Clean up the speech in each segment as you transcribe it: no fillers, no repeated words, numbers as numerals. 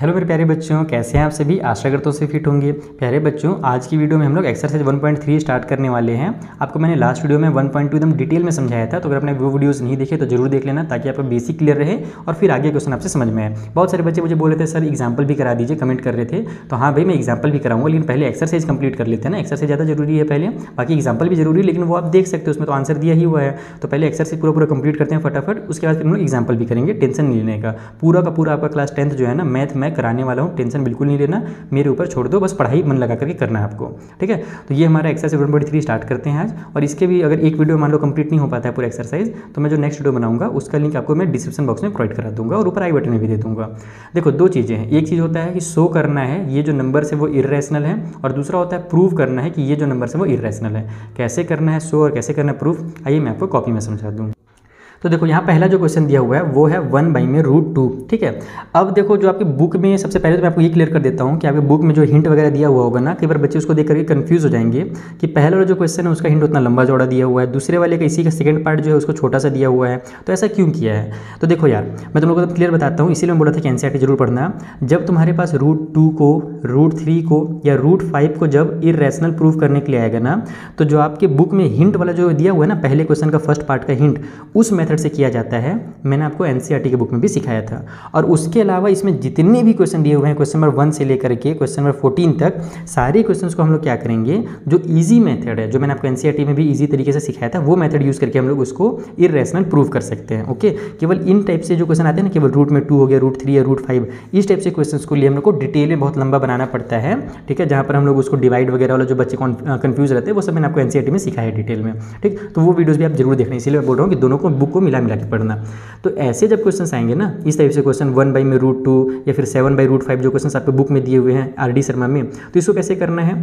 Hello मेरे प्यारे बच्चों, कैसे हैं आप सभी। आशा करता हूं से फिट होंगे। प्यारे बच्चों, आज की वीडियो में हम लोग एक्सरसाइज 1.3 स्टार्ट करने वाले हैं। आपको मैंने लास्ट वीडियो में 1.2 एकदम डिटेल में समझाया था, तो अगर आपने वो वीडियोस नहीं देखे तो जरूर देख लेना ताकि आपका बेसिक क्लियर रहे और फिर आगे क्वेश्चन आपसे समझ में आए। बहुत सारे बच्चे मुझे बोल रहे थे सर एग्जाम्पल भी करा दीजिए, कमेंट कर रहे थे। तो हाँ भाई, मैं एग्जाम्पल भी कराऊंगा, लेकिन पहले एक्सरसाइज कंप्लीट कर लेते हैं ना। एक्सरसाइज ज़्यादा जरूरी है पहले, बाकी एग्जाम्पल भी जरूरी है, लेकिन वो आप देख सकते हो, उसमें तो आंसर दिया ही हुआ है। तो पहले एक्सरसाइज पूरा कंप्लीट करते हैं फटाफट, उसके बाद फिर हम लोग एग्जाम्पल भी करेंगे। टेंशन नहीं लेने का पूरा आपका क्लास 10 जो है ना मैथ कराने वाला हूँ, टेंशन बिल्कुल नहीं लेना, मेरे ऊपर छोड़ दो, बस पढ़ाई मन लगा करके करना है आपको, ठीक है। तो ये हमारा एक्सरसाइज 1.3 स्टार्ट करते हैं आज। और इसके भी अगर एक वीडियो मान लो कंप्लीट नहीं हो पाता है पूरा एक्सरसाइज, तो मैं जो नेक्स्ट वीडियो बनाऊंगा उसका लिंक आपको मैं डिस्क्रिप्शन बॉक्स में प्रोवाइड करा दूंगा और ऊपर आई बटन में भी दे दूंगा। देखो, दो चीज़ें हैं, एक चीज़ होता है कि शो करना है ये जो नंबर्स है वो इरेशनल है, और दूसरा होता है प्रूव करना है कि ये जो नंबर्स है वो इरेशनल है। कैसे करना है शो और कैसे करना है प्रूफ, आइए मैं आपको कॉपी में समझा दूँ। तो देखो, यहाँ पहला जो क्वेश्चन दिया हुआ है वो है 1/√2, ठीक है। अब देखो, जो आपकी बुक में सबसे पहले तो मैं आपको ये क्लियर कर देता हूँ कि आपके बुक में जो हिंट वगैरह दिया हुआ होगा ना, कई बार बच्चे उसको देख करके कन्फ्यूज हो जाएंगे कि पहला वाला जो क्वेश्चन है उसका हिंट उतना लंबा चौड़ा दिया हुआ है, दूसरे वाले का इसी का सेकंड पार्ट जो है उसको छोटा सा दिया हुआ है, तो ऐसा क्यों किया है। तो देखो यार, मैं तुम लोगों को क्लियर बताता हूँ, इसीलिए मैं बोला था कि एनसीईआरटी जरूर पढ़ना। जब तुम्हारे पास √2 को, √3 को या √5 को जब इरेशनल प्रूफ करने के लिए आएगा ना, तो जो आपके बुक में हिंट वाला जो दिया हुआ है ना पहले क्वेश्चन का फर्स्ट पार्ट का हिंट, उस से किया जाता है। मैंने आपको एनसीईआरटी के बुक में भी सिखाया था। और उसके अलावा इसमें जितने भी क्वेश्चन दिए हुए हैं क्वेश्चन नंबर 1 से लेकर के क्वेश्चन नंबर 14 तक, सारे क्वेश्चंस को हम लोग क्या करेंगे, जो इजी मेथड है, जो मैंने आपको एनसीईआरटी में भी इजी तरीके से सिखाया था, वो मेथड यूज करके हम लोग उसको इरेशनल प्रूव कर सकते हैं। ओके, केवल इन टाइप से जो क्वेश्चन आते हैं ना, केवल रूट में 2 हो गया, √3 या √5, इस टाइप से क्वेश्चन को लिए हम लोग को डिटेल में बहुत लंबा बनाना पड़ता है, ठीक है। जहाँ पर हम लोग उसको डिवाइड वगैरह वाला जो बच्चे कन्फ्यूज रहते हैं वो सब मैंने आपको एनसीईआरटी में सिखाया डिटेल में, ठीक। तो वो वीडियोज भी आप जरूर देखना, इसलिए मैं बोल रहा हूँ कि दोनों को बुक मिला के पढ़ना। तो ऐसे जब क्वेश्चंस आएंगे ना, इस टाइप से क्वेश्चन 1/√2 या फिर 7/√5 जो क्वेश्चंस आपके बुक में दिए हुए हैं आरडी शर्मा में, तो इसको कैसे करना है,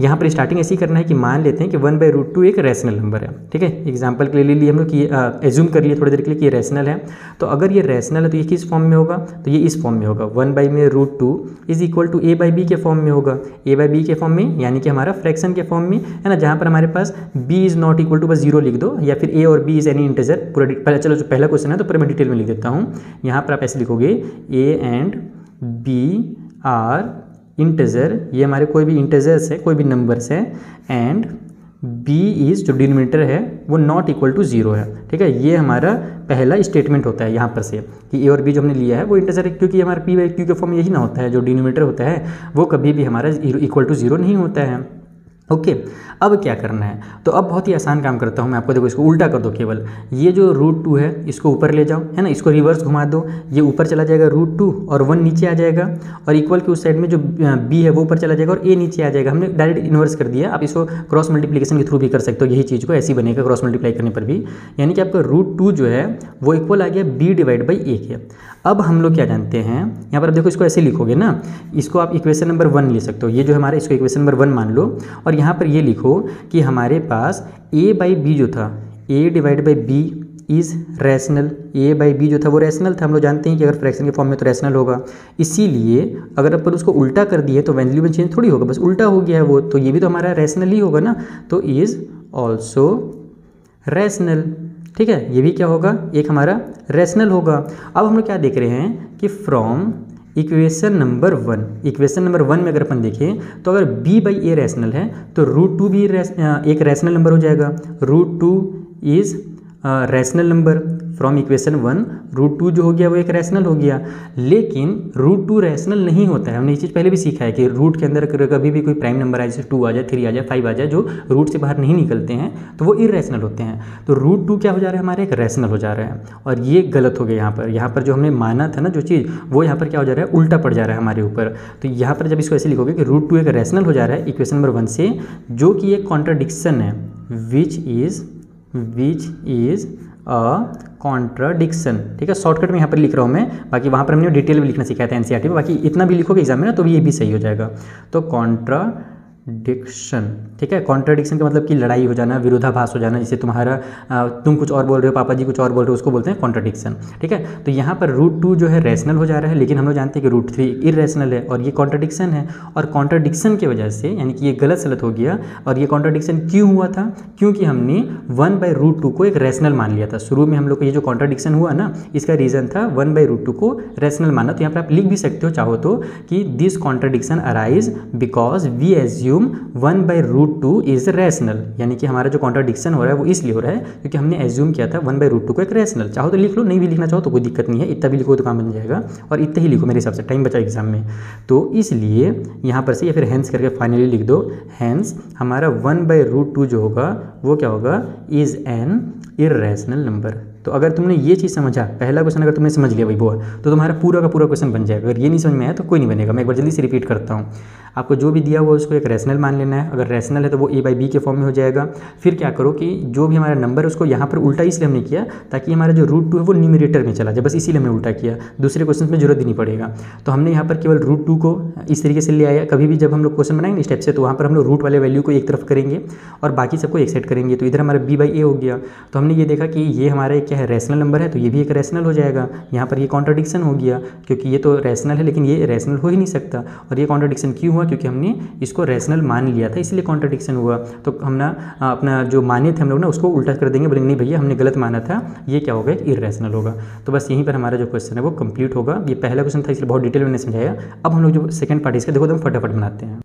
यहाँ पर स्टार्टिंग ऐसी करना है कि मान लेते हैं कि 1/√2 एक रैशनल नंबर है, ठीक है। एग्जाम्पल के लिए हम लोग कि एज्यूम कर लिए थोड़ी देर के लिए कि ये रैशनल है। तो अगर ये रैशनल है तो ये किस फॉर्म में होगा, तो ये इस फॉर्म में होगा, 1/√2 इज इक्वल टू a/b के फॉर्म में होगा। a/b के फॉर्म में यानी कि हमारा फ्रैक्शन के फॉर्म में है ना, जहाँ पर हमारे पास b is not equal to बस 0 लिख दो, या फिर a और b इज एनी इंटीजर। पूरा चलो, जो पहला क्वेश्चन है तो पूरा मैं डिटेल में लिख देता हूँ। यहाँ पर आप ऐसे लिखोगे a and b are integer, ये हमारे कोई भी इंटीजर्स है, कोई भी नंबर्स है, एंड b इज जो डिनोमिनेटर है वो नॉट इक्वल टू 0 है, ठीक है। ये हमारा पहला स्टेटमेंट होता है यहाँ पर से कि a और b जो हमने लिया है वो इंटीजर है, क्योंकि हमारा p/q के फॉर्म यही ना होता है, जो डिनोमिनेटर होता है वो कभी भी हमारा इक्वल टू 0 नहीं होता है। ओके, अब क्या करना है, तो अब बहुत ही आसान काम करता हूँ मैं आपको। देखो, इसको उल्टा कर दो, केवल ये जो √2 है इसको ऊपर ले जाओ, है ना, इसको रिवर्स घुमा दो, ये ऊपर चला जाएगा √2 और 1 नीचे आ जाएगा, और इक्वल के उस साइड में जो b है वो ऊपर चला जाएगा और a नीचे आ जाएगा। हमने डायरेक्ट इन्वर्स कर दिया। आप इसको क्रॉस मल्टीप्लीकेशन के थ्रू भी कर सकते हो, यही चीज़ को ऐसी बनेगा क्रॉस मल्टीप्लाई करने पर भी, यानी कि आपका √2 जो है वो इक्वल आ गया b/a के। अब हम लोग क्या जानते हैं, यहाँ पर आप देखो इसको ऐसे लिखोगे ना, इसको आप इक्वेशन नंबर 1 ले सकते हो, ये जो हमारा इसको इक्वेशन नंबर 1 मान लो, और यहाँ पर ये लिखो कि हमारे पास a/b जो था, a/b इज़ रैशनल, a/b जो था वो रैशनल था। हम लोग जानते हैं कि अगर फ्रैक्शन के फॉर्म में तो रैशनल होगा, इसीलिए अगर अपन उसको उल्टा कर दिए तो वैल्यू में चेंज थोड़ी होगा, बस उल्टा हो गया है वो, तो ये भी तो हमारा रैशनल ही होगा ना, तो इज़ ऑल्सो रैशनल, ठीक है। ये भी क्या होगा, एक हमारा रैशनल होगा। अब हम लोग क्या देख रहे हैं कि from equation number 1, equation number 1 में अगर अपन देखें तो अगर b/a रैशनल है तो √2 भी एक रैशनल नंबर हो जाएगा, √2 is rational number from equation 1, √2 जो हो गया वो एक रैशनल हो गया। लेकिन √2 रैशनल नहीं होता है, हमने ये चीज़ पहले भी सीखा है कि रूट के अंदर कभी भी कोई प्राइम नंबर आए, जैसे 2 आ जाए, 3 आ जाए, 5 आ जाए, जो रूट से बाहर नहीं निकलते हैं तो वो इरेशनल होते हैं। तो √2 क्या हो जा रहा है हमारे, एक रैशनल हो जा रहा है, और ये गलत हो गया। यहाँ पर जो हमने माना था ना जो चीज़, वो यहाँ पर क्या हो जा रहा है, उल्टा पड़ जा रहा है हमारे ऊपर। तो यहाँ पर जब इसको ऐसे लिखोगे कि √2 एक रैशनल हो जा रहा है इक्वेशन नंबर 1 से, जो कि एक कॉन्ट्राडिक्शन है, विच इज़ अ कॉन्ट्राडिक्शन, ठीक है। शॉर्टकट में यहाँ पर लिख रहा हूँ मैं, बाकी वहाँ पर हमने डिटेल में लिखना सिखाया था एनसीईआरटी में, बाकी इतना भी लिखोगे एग्जाम में ना तो ये भी सही हो जाएगा। तो कॉन्ट्रा डिक्शन, ठीक है। कॉन्ट्राडिक्शन का मतलब कि लड़ाई हो जाना, विरोधाभास हो जाना, जिसे तुम्हारा तुम कुछ और बोल रहे हो, पापा जी कुछ और बोल रहे हो, उसको बोलते हैं कॉन्ट्राडिक्शन, ठीक है। तो यहाँ पर रूट 2 जो है रैशनल हो जा रहा है, लेकिन हम लोग जानते हैं कि रूट 3 इरेशनल है और ये कॉन्ट्राडिक्शन है। और कॉन्ट्राडिक्शन की वजह से यानी कि ये गलत सलत हो गया। और ये कॉन्ट्राडिक्शन क्यों हुआ था? क्योंकि हमने 1/√2 को एक रैशनल मान लिया था। शुरू में हम लोग को ये जो कॉन्ट्राडिक्शन हुआ ना, इसका रीज़न था 1/√2 को रैशनल माना। तो यहाँ पर आप लिख भी सकते हो चाहो तो कि this contradiction arise because we assume 1/√2 is rational, यानी कि हमारा जो कॉन्ट्राडिक्शन हो रहा है वो इसलिए हो रहा है क्योंकि हमने एज्यूम किया था 1/√2 को एक रैशनल। चाहो तो लिख लो, नहीं भी लिखना चाहो तो कोई दिक्कत नहीं है, इतना भी लिखो तो काम बन जाएगा और इतना ही लिखो मेरे हिसाब से, टाइम बचा एग्जाम में। तो इसलिए यहाँ पर से या फिर हैंस करके फाइनली लिख दो, हैंस हमारा 1/√2 जो होगा वो क्या होगा, इज एन इरेशनल नंबर। तो अगर तुमने ये चीज़ समझा, पहला क्वेश्चन अगर तुमने समझ लिया भाई बुआ, तो तुम्हारा पूरा का पूरा क्वेश्चन बन जाएगा। अगर ये नहीं समझ में आया तो कोई नहीं बनेगा। मैं एक बार जल्दी से रिपीट करता हूँ, आपको जो भी दिया हुआ उसको एक रैशनल मान लेना है। अगर रैशनल है तो वो a/b के फॉर्म में हो जाएगा। फिर क्या करो कि जो भी हमारा नंबर है उसको यहाँ पर उल्टा इसलिए हमने किया ताकि हमारा जो रूट 2 है वो न्यूमरेटर में चला जाए, बस इसीलिए हमने उल्टा किया, दूसरे क्वेश्चन में जरूरत ही नहीं पड़ेगा। तो हमने यहाँ पर केवल रूट 2 को इस तरीके से ले आया। कभी भी जब हम लोग क्वेश्चन बनाएंगे स्टेप से तो वहाँ पर हम लोग रूट वाले वैल्यू को एक तरफ करेंगे और बाकी सबको एक सेट करेंगे। तो इधर हमारा b/a हो गया। तो हमने ये देखा कि ये हमारा क्या है, रैशनल नंबर है, तो ये भी एक रैशनल हो जाएगा। यहाँ पर ये कॉन्ट्राडिक्शन हो गया क्योंकि ये तो रैशनल है लेकिन ये रैशनल हो ही नहीं सकता। और ये कॉन्ट्राडिक्शन क्यों हुआ? क्योंकि हमने इसको रैशनल मान लिया था इसलिए कॉन्ट्राडिक्शन हुआ। तो हम ना अपना जो माने थे हम लोग ना उसको उल्टा कर देंगे, बोलेंगे नहीं भैया हमने गलत माना था, ये क्या होगा, इरेशनल होगा। तो बस यहीं पर हमारा जो क्वेश्चन है वो कंप्लीट होगा। ये पहला क्वेश्चन था इसलिए बहुत डिटेल मैंने समझाया। अब हम लोग जो सेकंड पार्ट इसका देखो तो हम फटाफट बनाते हैं।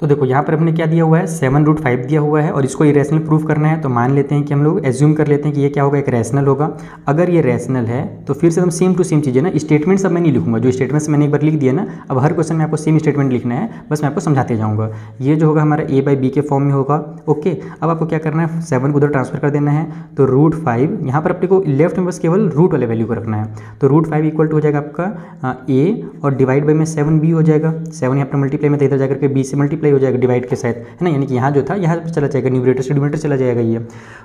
तो देखो यहाँ पर हमने क्या दिया हुआ है, 7√5 दिया हुआ है और इसको इरेशनल प्रूफ करना है। तो मान लेते हैं कि हम लोग एज्यूम कर लेते हैं कि ये क्या होगा, एक रैशनल होगा। अगर ये रैशनल है तो फिर से हम सेम टू सेम चीज़ें ना, स्टेटमेंट्स अब मैं नहीं लिखूंगा, जो स्टेटमेंट्स मैंने एक बार लिख दिया ना, अब हर क्वेश्चन में आपको सेम स्टेटमेंट लिखना है, बस मैं आपको समझाते जाऊँगा। ये जो होगा हमारा a/b के फॉर्म में होगा, ओके। अब आपको क्या करना है, 7 को उधर ट्रांसफर कर देना है। तो √5 यहाँ पर अपने को लेफ्ट में बस केवल रूट वाले वैल्यू को रखना है। तो √5 इक्वल टू हो जाएगा आपका a और डिवाइड बाई में 7b हो जाएगा। 7 यहाँ पर मल्टीप्लाई में इधर जाकर के b से मल्टीप्लाई हो जाएगा डिवाइड के साथ, है ना, यानी कि यहाँ जो था यहाँ पर चला जाएगा, न्यूमरेटर से डिनोमिनेटर चला जाएगा ये।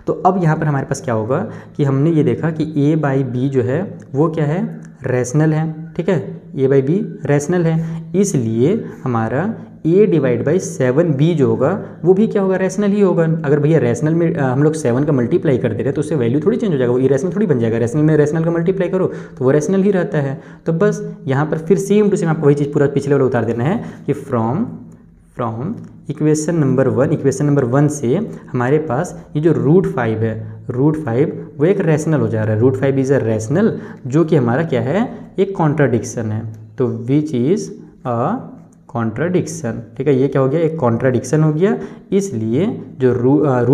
तो अब यहाँ पर हमारे पास क्या होगा कि हमने ये देखा कि a/b जो है वो क्या है, रैशनल है, ठीक है, a/b रैशनल है, इसलिए हमारा a/7b जो होगा वो भी क्या होगा, रैशनल ही होगा। अगर भैया रैशनल में हम लोग 7 का मल्टीप्लाई कर दे रहे हैं तो उससे वैल्यू थोड़ी चेंज हो जाएगा, वो इरेशनल थोड़ी बन जाएगा। रैशनल में रैशनल का मल्टीप्लाई करो तो वो रैशनल ही रहता है। तो बस यहाँ पर फिर सेम टू सेम आपको वही चीज़ पूरा पिछले वाला उतार देना है कि फ्रॉम इक्वेशन नंबर वन से हमारे पास ये जो √5 है, √5 वो एक रैशनल हो जा रहा है। √5 इज़ अ रैशनल, जो कि हमारा क्या है, एक कॉन्ट्राडिक्शन है। तो विच इज़ अ कॉन्ट्राडिक्शन, ठीक है, ये क्या हो गया, एक कॉन्ट्राडिक्शन हो गया। इसलिए जो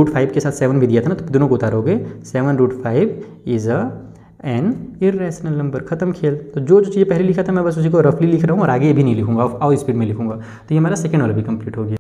√5 के साथ 7 भी दिया था ना, तो दोनों को उतारोगे, 7√5 is a an irrational number, खत्म खेल। तो जो चीज़ें पहले लिखा था मैं बस उसी को रफली लिख रहा हूँ और आगे भी नहीं लिखूंगा, और स्पीड में लिखूंगा। तो ये हमारा सेकंड वाला भी कंप्लीट हो गया।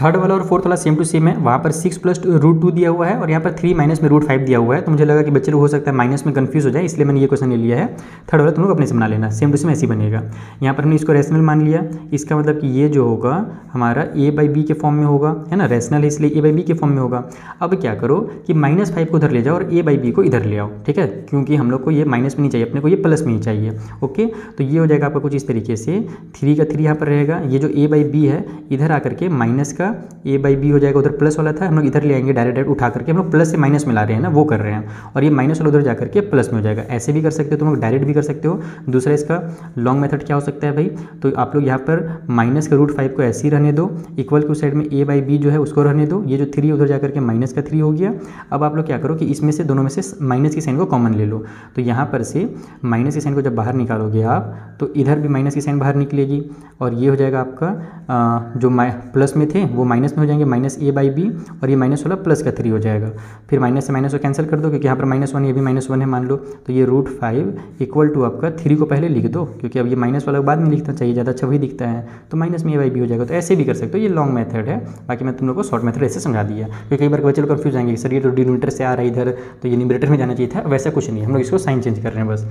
थर्ड वाला और फोर्थ वाला सेम टू सेम है। वहाँ पर 6 + √2 दिया हुआ है और यहाँ पर 3 - √5 दिया हुआ है। तो मुझे लगा कि बच्चे लोग हो सकता है माइनस में कंफ्यूज हो जाए, इसलिए मैंने ये क्वेश्चन ले लिया है। थर्ड वाला तुम लोग अपने से बना लेना, सेम टू सेम ऐसे बनेगा। यहाँ पर हमने इसको रैशनल मान लिया, इसका मतलब कि ये जो होगा हमारा a/b के फॉर्म में होगा, है ना, रैशनल है इसलिए a/b के फॉर्म में होगा। अब क्या करो कि -5 को उधर ले जाओ और a/b को इधर ले आओ, ठीक है, क्योंकि हम लोग को ये माइनस में नहीं चाहिए, अपने को ये प्लस में ही चाहिए, ओके। तो ये हो जाएगा आपका कुछ इस तरीके से, 3 का 3 यहाँ पर रहेगा, ये जो a/b है इधर आकर के माइनस a/b हो जाएगा, उधर प्लस वाला था, हम लोग इधर ले आएंगे डायरेक्ट उठा करके, हम लोग प्लस से माइनस में ला रहे हैं ना, वो कर रहे हैं, और ये माइनस वाला उधर जाकर के प्लस में हो जाएगा। ऐसे भी कर सकते हो तुम लोग, डायरेक्ट भी कर सकते हो। दूसरा इसका लॉन्ग मेथड क्या हो सकता है भाई, तो आप लोग यहाँ पर माइनस का √5 को ऐसे ही रहने दो, इक्वल के साइड में a/b जो है उसको रहने दो, ये जो 3 उधर जाकर के -3 हो गया। अब आप लोग क्या करो कि इसमें से दोनों में से माइनस की साइन को कॉमन ले लो। तो यहाँ पर से माइनस की साइन को जब बाहर निकालोगे आप, तो इधर भी माइनस की साइन बाहर निकलेगी और ये हो जाएगा आपका जो प्लस में थे वो माइनस में हो जाएंगे, -a/b, और ये -16 + 3 हो जाएगा। फिर माइनस से माइनस को कैंसिल कर दो क्योंकि यहाँ पर -1, ये भी -1 है मान लो। तो ये √5 इक्वल टू आपका 3 को पहले लिख दो क्योंकि अब ये माइनस वाला बाद में लिखना चाहिए, ज़्यादा अच्छा वही दिखता है, तो -a/b हो जाएगा। तो ऐसे भी कर सकते हो, ये लॉन्ग मेथड है, बाकी मैं तुम लोग को शॉर्ट मेथड ऐसे समझा दिया क्योंकि कई बार बच्चे लोग कन्फ्यूज जाएंगे, सर ये तो डिनोमिनेटर से आ रहा है इधर, तो ये न्यूमरेटर में जाना चाहिए था, वैसा कुछ नहीं, हम लोग इसको साइन चेंज कर रहे हैं बस।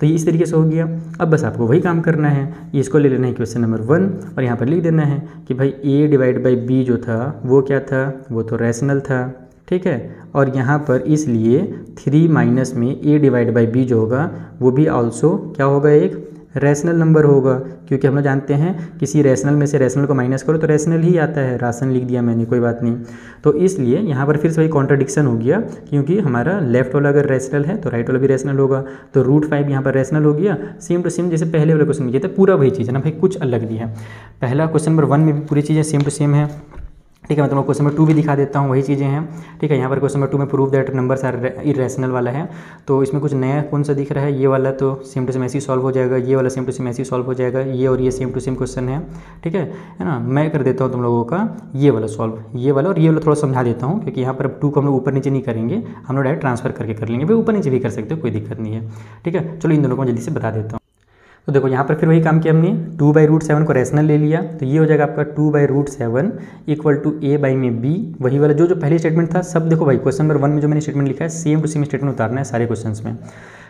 तो ये इस तरीके से हो गया। अब बस आपको वही काम करना है, इसको ले लेना है क्वेश्चन नंबर 1 और यहाँ पर लिख देना है कि भाई a/b जो था वो क्या था, वो तो रैशनल था, ठीक है, और यहाँ पर इसलिए 3 - में a/b जो होगा वो भी ऑल्सो क्या होगा, एक रैशनल नंबर होगा, क्योंकि हम लोग जानते हैं किसी रैशनल में से रैशनल को माइनस करो तो रैशनल ही आता है। राशन लिख दिया मैंने, कोई बात नहीं। तो इसलिए यहाँ पर फिर से वही कॉन्ट्रडिक्शन हो गया, क्योंकि हमारा लेफ्ट वाला अगर रैशनल है तो राइट वाला भी रैशनल होगा। तो √5 यहाँ पर रैशनल हो गया। सेम टू सेम जैसे पहले वाले क्वेश्चन में किया था, पूरा वही चीज़ है ना भाई, कुछ अलग दिया है। पहला क्वेश्चन नंबर 1 में भी पूरी चीज़ें सेम टू सेम है, ठीक है। मैं तुम लोग क्वेश्चन नंबर 2 भी दिखा देता हूँ, वही चीज़ें हैं, ठीक है। यहाँ पर क्वेश्चन नंबर 2 में prove that numbers are irrational वाला है, तो इसमें कुछ नया कौन सा दिख रहा है? ये वाला तो सेम टू सेम ऐसे ही सॉल्व हो जाएगा, ये वाला सेम टू सेम ऐसे ही सॉल्व हो जाएगा, ये और ये सेम टू सेम क्वेश्चन है, ठीक है ना। मैं कर देता हूँ तुम लोगों का ये वाला सॉल्व, ये वाला और ये वाला थोड़ा समझा देता हूँ, क्योंकि यहाँ पर अब 2 को हम लोग ऊपर नीचे नहीं करेंगे, हम लोग डायरेक्ट ट्रांसफर करके कर लेंगे। भाई ऊपर नीचे भी कर सकते हो, कोई दिक्कत नहीं है, ठीक है। चलो इन दोनों को मैं जल्दी से बता देता हूँ। तो देखो यहाँ पर फिर वही काम किया हमने, 2/√7 को रैशनल ले लिया, तो ये हो जाएगा आपका 2/√7 इक्वल टू a/b। वही वाला जो पहले स्टेटमेंट था सब, देखो भाई क्वेश्चन नंबर 1 में जो मैंने स्टेटमेंट लिखा है सेम टू सेम स्टेटमेंट उतारना है सारे क्वेश्चंस में,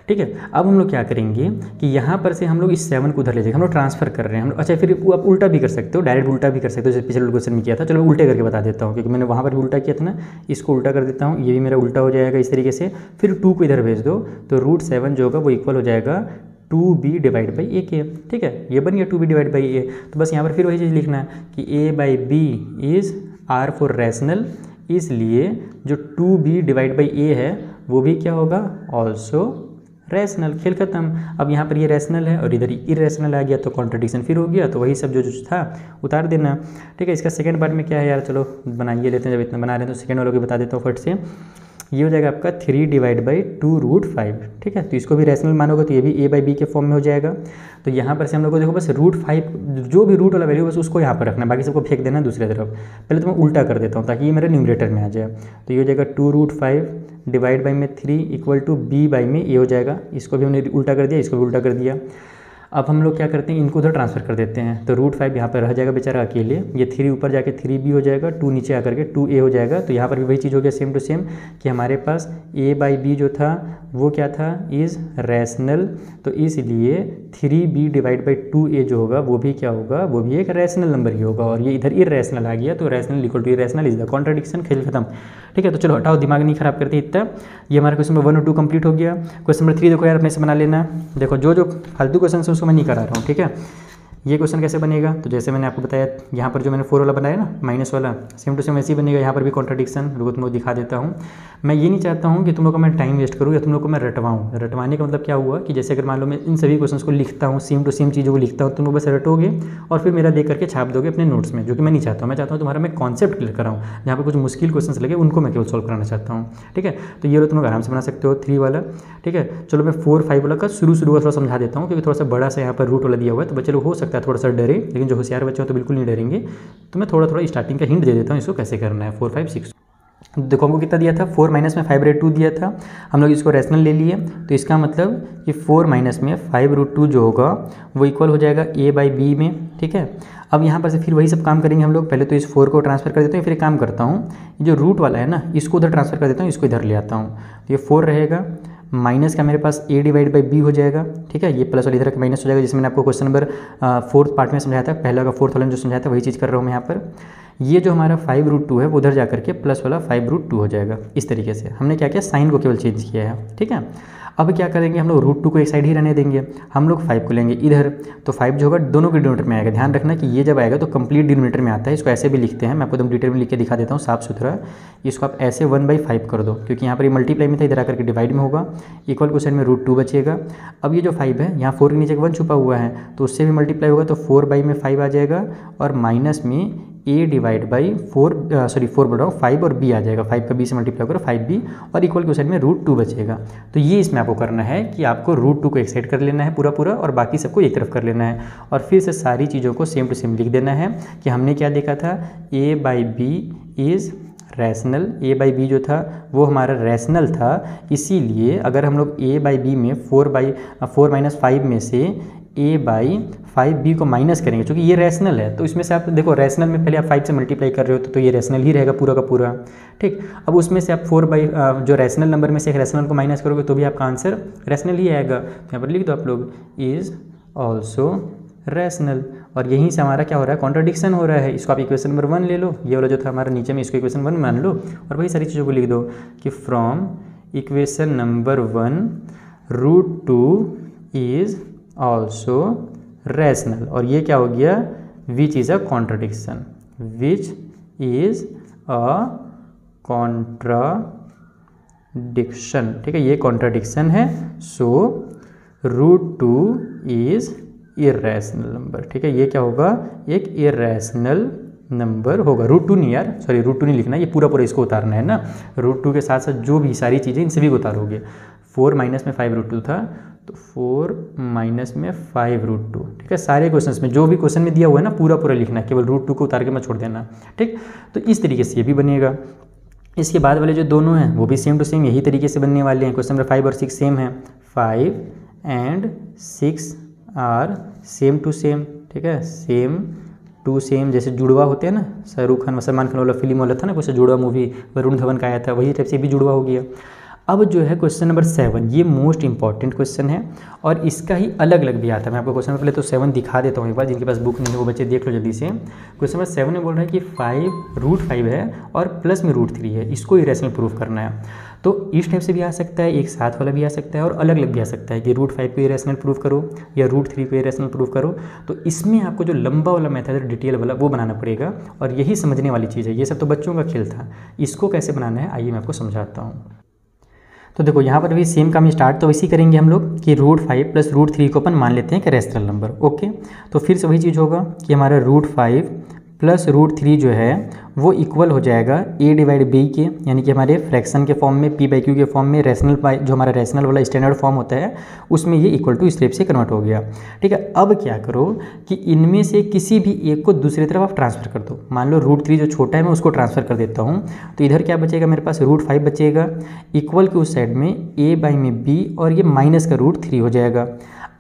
ठीक है। अब हम लोग क्या करेंगे कि यहाँ पर से हम लोग इस 7 को उधर ले जाएंगे, हम लोग ट्रांसफर कर रहे हैं हम लोग। अच्छा, फिर आप उल्टा भी कर सकते हो, डायरेक्ट उल्टा भी कर सकते हो, जैसे पिछले क्वेश्चन में किया था। चलो मैं उल्टे करके बता देता हूँ, क्योंकि मैंने वहाँ पर भी उल्टा किया था ना, इसको उल्टा कर देता हूँ, ये भी मेरा उल्टा हो जाएगा इस तरीके से। फिर 2 को इधर भेज दो, तो √7 जो होगा वो इक्वल हो जाएगा 2b/a के, ठीक है। ये बन गया 2b/a। तो बस यहाँ पर फिर वही चीज़ लिखना है कि a/b is r for rational, इसलिए जो 2b/a है वो भी क्या होगा? Also rational. खेल खत्म। अब यहाँ पर ये रैशनल है और इधर इरेशनल आ गया, तो कॉन्ट्रडिक्शन फिर हो गया। तो वही सब जो था उतार देना, ठीक है। इसका सेकेंड पार्ट में क्या है यार, चलो बनाइए लेते हैं, जब इतना बना रहे हैं तो सेकेंड वालों को बता देता हूँ फट से। ये हो जाएगा आपका 3/2√5, ठीक है। तो इसको भी रैशनल मानोगे तो ये भी a/b के फॉर्म में हो जाएगा। तो यहाँ पर से हम लोग को देखो बस √5 जो भी रूट वाला वैल्यू बस उसको यहाँ पर रखना है, बाकी सबको फेंक देना है दूसरे तरफ। पहले तो मैं उल्टा कर देता हूँ ताकि ये मेरे न्यूमरेटर में आ जाए। तो ये हो जाएगा 2√5/3 इक्वल टू b/a हो जाएगा। इसको भी हमने उल्टा कर दिया, इसको भी उल्टा कर दिया। अब हम लोग क्या करते हैं, इनको उधर ट्रांसफर कर देते हैं, तो √5 यहाँ पर रह जाएगा बेचारा अकेले। ये 3 ऊपर जाके 3b हो जाएगा, 2 नीचे आकर के 2a हो जाएगा। तो यहाँ पर भी वही चीज़ हो गया सेम टू सेम, कि हमारे पास a/b जो था वो क्या था? इज़ रैशनल, तो इसलिए 3b/2a जो होगा वो भी क्या होगा? वो भी एक रैशनल नंबर ही होगा। और ये इधर इरेशनल आ गया, तो rational equal to irrational is the contradiction. खेल खत्म, ठीक है। तो चलो हटाओ, दिमाग नहीं खराब करते इतना। ये हमारा क्वेश्चन नंबर 1 और 2 कंप्लीट हो गया। क्वेश्चन नंबर 3 देखो यार, अपने से बना लेना। देखो जो जो फालतू क्वेश्चन है उसको मैं नहीं करा रहा हूँ, ठीक है। ये क्वेश्चन कैसे बनेगा, तो जैसे मैंने आपको बताया, यहाँ पर जो मैंने 4 वाला बनाया ना माइनस वाला, सेम टू सेम ऐसे ही बनेगा। यहाँ पर भी कॉन्ट्रडिक्शन, रुको तुम लोग दिखा देता हूँ। मैं ये नहीं चाहता हूँ कि तुम लोग का मैं टाइम वेस्ट करूँ या तुम लोग को मैं रटवाऊँ। रटवाने का मतलब क्या हुआ कि जैसे अगर मान लो मैं इन सभी क्वेश्चन को लिखता हूँ, सेम टू सेम चीज़ों को लिखता हूँ, तुम लोग बस रटोगे और फिर मेरा देख करके छाप दोगे अपने नोट्स में, जो कि मैं नहीं चाहता हूँ। मैं चाहता हूँ तुम्हारा मैं कॉन्सेप्ट क्लियर कराऊँ, जहाँ पर कुछ मुश्किल क्वेश्चन लगे उनको मैं केवल सॉल्व कराना चाहता हूँ, ठीक है। तो ये तुम लोग आराम से बना सकते हो 3 वाला, ठीक है। चलो मैं 4-5 वाला का शुरू का थोड़ा समझा देता हूँ, क्योंकि थोड़ा सा बड़ा सा यहाँ पर रूट वाला दिया हुआ है, तो चलो हो सकता थोड़ा सा डरे, लेकिन जो होशियार बच्चे हो तो बिल्कुल नहीं डरेंगे। तो मैं थोड़ा स्टार्टिंग का हिंट दे देता हूँ इसको कैसे करना है। 4, 5, 6 देखो हमको कितना दिया था, 4 - में 5/√2 दिया था। हम लोग इसको रैशनल ले लिए, तो इसका मतलब कि 4 - में 5/√2 जो होगा वो इक्वल हो जाएगा a/b में, ठीक है। अब यहाँ पर से फिर वही सब काम करेंगे हम लोग। पहले तो इस 4 को ट्रांसफर कर देता हूँ, फिर एक काम करता हूँ जो रूट वाला है ना इसको उधर ट्रांसफर कर देता हूँ, इसको इधर ले आता हूँ। ये 4 रहेगा, माइनस का मेरे पास a/b हो जाएगा, ठीक है। ये प्लस और इधर का माइनस हो जाएगा, जिसमें मैंने आपको क्वेश्चन नंबर 4th पार्ट में समझाया था। पहला का 4th वाला जो समझाया था वही चीज़ कर रहा हूँ मैं यहाँ पर। ये जो हमारा 5/√2 है वो उधर जा करके प्लस वाला 5/√2 हो जाएगा। इस तरीके से हमने क्या किया, साइन को केवल चेंज किया है, ठीक है। अब क्या करेंगे हम लोग, √2 को एक साइड ही रहने देंगे, हम लोग 5 को लेंगे इधर, तो 5 जो होगा दोनों के डिनोमीटर में आएगा। ध्यान रखना कि ये जब आएगा तो कंप्लीट डिनोमीटर में आता है। इसको ऐसे भी लिखते हैं, मैं आपको एकदम डिटेल में लिख के दिखा देता हूँ साफ सुथरा। इसको आप ऐसे 1/5 कर दो, क्योंकि यहाँ पर ये मल्टीप्लाई में था, इधर आकर के डिवाइड में होगा। इक्वल को साइड में √2 बचेगा। अब ये जो 5 है, यहाँ 4 के नीचे 1 छुपा हुआ है, तो उससे भी मल्टीप्लाई होगा, तो 4/5 आ जाएगा। और माइनस में a/5 और b आ जाएगा। 5 का b से मल्टीप्लाई करो, 5b। और इक्वल के साइड में √2 बचेगा। तो ये इसमें आपको करना है कि आपको √2 को एक साइड कर लेना है पूरा और बाकी सबको एक तरफ कर लेना है। और फिर से सारी चीज़ों को सेम टू सेम लिख देना है कि हमने क्या देखा था, a/b इज़ रैशनल। a/b जो था वो हमारा रैशनल था, इसीलिए अगर हम लोग a/b में 4 - 5 में से a/5b को माइनस करेंगे, क्योंकि ये रैशनल है। तो इसमें से आप देखो, रैशनल में पहले आप 5 से मल्टीप्लाई कर रहे हो तो ये रैशनल ही रहेगा पूरा का पूरा, ठीक। अब उसमें से आप 4 जो रैशनल नंबर में से एक रैशनल को माइनस करोगे तो भी आपका आंसर रैशनल ही आएगा। तो यहाँ पर लिख दो आप लोग, इज़ ऑल्सो रैशनल। और यहीं से हमारा क्या हो रहा है, कॉन्ट्रडिक्शन हो रहा है। इसको आप इक्वेशन नंबर 1 ले लो, ये वाला जो था हमारा नीचे में, इसको इक्वेशन 1 मान लो। और वही सारी चीज़ों को लिख दो कि from equation number 1 √2 is also rational. और ये क्या हो गया, which is a contradiction, which is a contradiction. ठीक है, ये कॉन्ट्राडिक्शन है। So √2 is irrational number. ठीक है, ये क्या होगा, एक इर्रेशनल नंबर होगा। √2 नहीं यार, सॉरी √2 नहीं लिखना, ये पूरा पूरा इसको उतारना है ना। √2 के साथ साथ जो भी सारी चीज़ें इन सभी को उतारोगे। 4 माइनस में 5√2 था, तो 4 माइनस में 5√2। ठीक है, सारे क्वेश्चंस में जो भी क्वेश्चन में दिया हुआ है ना, पूरा पूरा लिखना, केवल √2 को उतार के मत छोड़ देना। ठीक, तो इस तरीके से ये भी बनेगा। इसके बाद वाले जो दोनों हैं वो भी सेम टू सेम यही तरीके से बनने वाले हैं। क्वेश्चन नंबर 5 और 6 सेम हैं, 5 and 6 are same to same. ठीक है, सेम टू सेम, जैसे जुड़वा होते हैं ना, शाहरुख खान सलमान खान वाला फिल्म वाला था ना कुछ जुड़वा मूवी, वरुण धवन का आया था, वही टाइप से भी जुड़वा हो गया। अब जो है क्वेश्चन नंबर 7, ये मोस्ट इंपॉर्टेंट क्वेश्चन है और इसका ही अलग अलग भी आता है। मैं आपको क्वेश्चन नंबर पहले तो 7 दिखा देता हूँ एक बार, जिनके पास बुक नहीं है वो बच्चे देख लो जल्दी से। क्वेश्चन नंबर 7 में बोल रहा है कि 5 √5 है और प्लस में √3 है, इसको इरेशनल प्रूफ करना है। तो इस टाइप से भी आ सकता है, एक साथ वाला भी आ सकता है और अलग अलग भी आ सकता है कि √5 को इरेशनल प्रूफ करो या √3 को इरेशनल प्रूफ करो। तो इसमें आपको जो लंबा वाला मेथड है डिटेल वाला वो बनाना पड़ेगा और यही समझने वाली चीज़ है। ये सब तो बच्चों का खेल था, इसको कैसे बनाना है आइए मैं आपको समझाता हूँ। तो देखो यहाँ पर भी सेम काम स्टार्ट तो वैसे ही करेंगे हम लोग कि √5 प्लस √3 को अपन मान लेते हैं कि रैशनल नंबर। ओके, तो फिर से वही चीज़ होगा कि हमारा √5 प्लस √3 जो है वो इक्वल हो जाएगा a/b के, यानी कि हमारे फ्रैक्शन के फॉर्म में, p/q के फॉर्म में, रैशनल बाय जो हमारा रैशनल वाला स्टैंडर्ड फॉर्म होता है उसमें ये इक्वल टू इस टाइप से कन्वर्ट हो गया। ठीक है, अब क्या करो कि इनमें से किसी भी एक को दूसरी तरफ आप ट्रांसफर कर दो। मान लो √3 जो छोटा है मैं उसको ट्रांसफर कर देता हूँ, तो इधर क्या बचेगा मेरे पास, √5 बचेगा, इक्वल के उस साइड में a/b और ये माइनस का √3 हो जाएगा।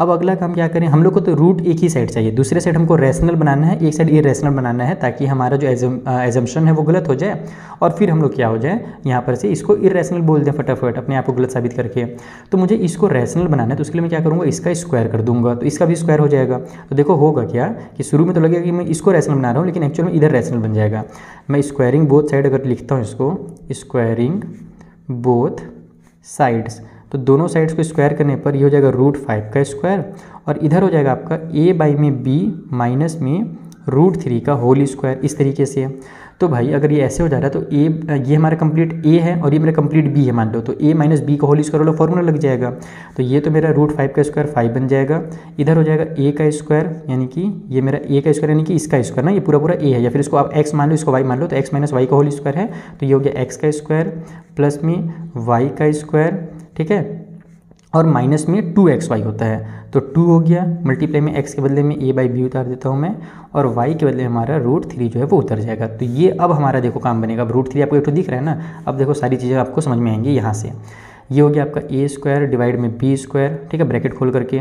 अब अगला काम क्या करें, हम लोग को तो रूट एक ही साइड चाहिए, दूसरे साइड हमको रैशनल बनाना है, एक साइड इरेशनल बनाना है, ताकि हमारा जो एजम्पशन है वो गलत हो जाए। और फिर हम लोग क्या हो जाए, यहाँ पर से इसको इरेशनल बोल दें फटाफट अपने आप को गलत साबित करके। तो मुझे इसको रैशनल बनाना है, तो उसके लिए मैं क्या करूँगा, इसका स्क्वायर कर दूंगा, तो इसका भी स्क्वायर हो जाएगा। तो देखो होगा क्या कि शुरू में तो लगेगा कि मैं इसको रैशनल बना रहा हूँ, लेकिन एक्चुअल में इधर रैशनल बन जाएगा। मैं स्क्वायरिंग बोथ साइड अगर लिखता हूँ इसको, स्क्वायरिंग बोथ साइड्स, तो दोनों साइड्स को स्क्वायर करने पर ये हो जाएगा √5 का स्क्वायर और इधर हो जाएगा आपका a/b माइनस में √3 का होल स्क्वायर, इस तरीके से। तो भाई अगर ये ऐसे हो जा रहा है तो a, ये हमारा कंप्लीट a है और ये मेरा कंप्लीट b है मान लो, तो a - b का होल स्क्वायर वाला फॉर्मूला लग जाएगा। तो ये तो मेरा √5 का स्क्वायर 5 बन जाएगा, इधर हो जाएगा a का स्क्वायर, यानी कि ये मेरा a का स्क्वायर यानी कि इसका स्क्वायर ना, ये पूरा पूरा a है, या फिर इसको आप x मान लो इसको y मान लो, तो x - y का होल स्क्वायर है, तो ये हो गया x का स्क्वायर प्लस में y का स्क्वायर। ठीक है, और माइनस में 2xy होता है, तो 2 हो गया मल्टीप्लाई में x के बदले में a/b उतार देता हूँ मैं, और y के बदले हमारा √3 जो है वो उतर जाएगा। तो ये अब हमारा देखो काम बनेगा। अब √3 आपको एक तो दिख रहा है ना, अब देखो सारी चीज़ें आपको समझ में आएंगी यहाँ से। ये हो गया आपका a स्क्वायर डिवाइड में b स्क्वायर। ठीक है, ब्रैकेट खोल करके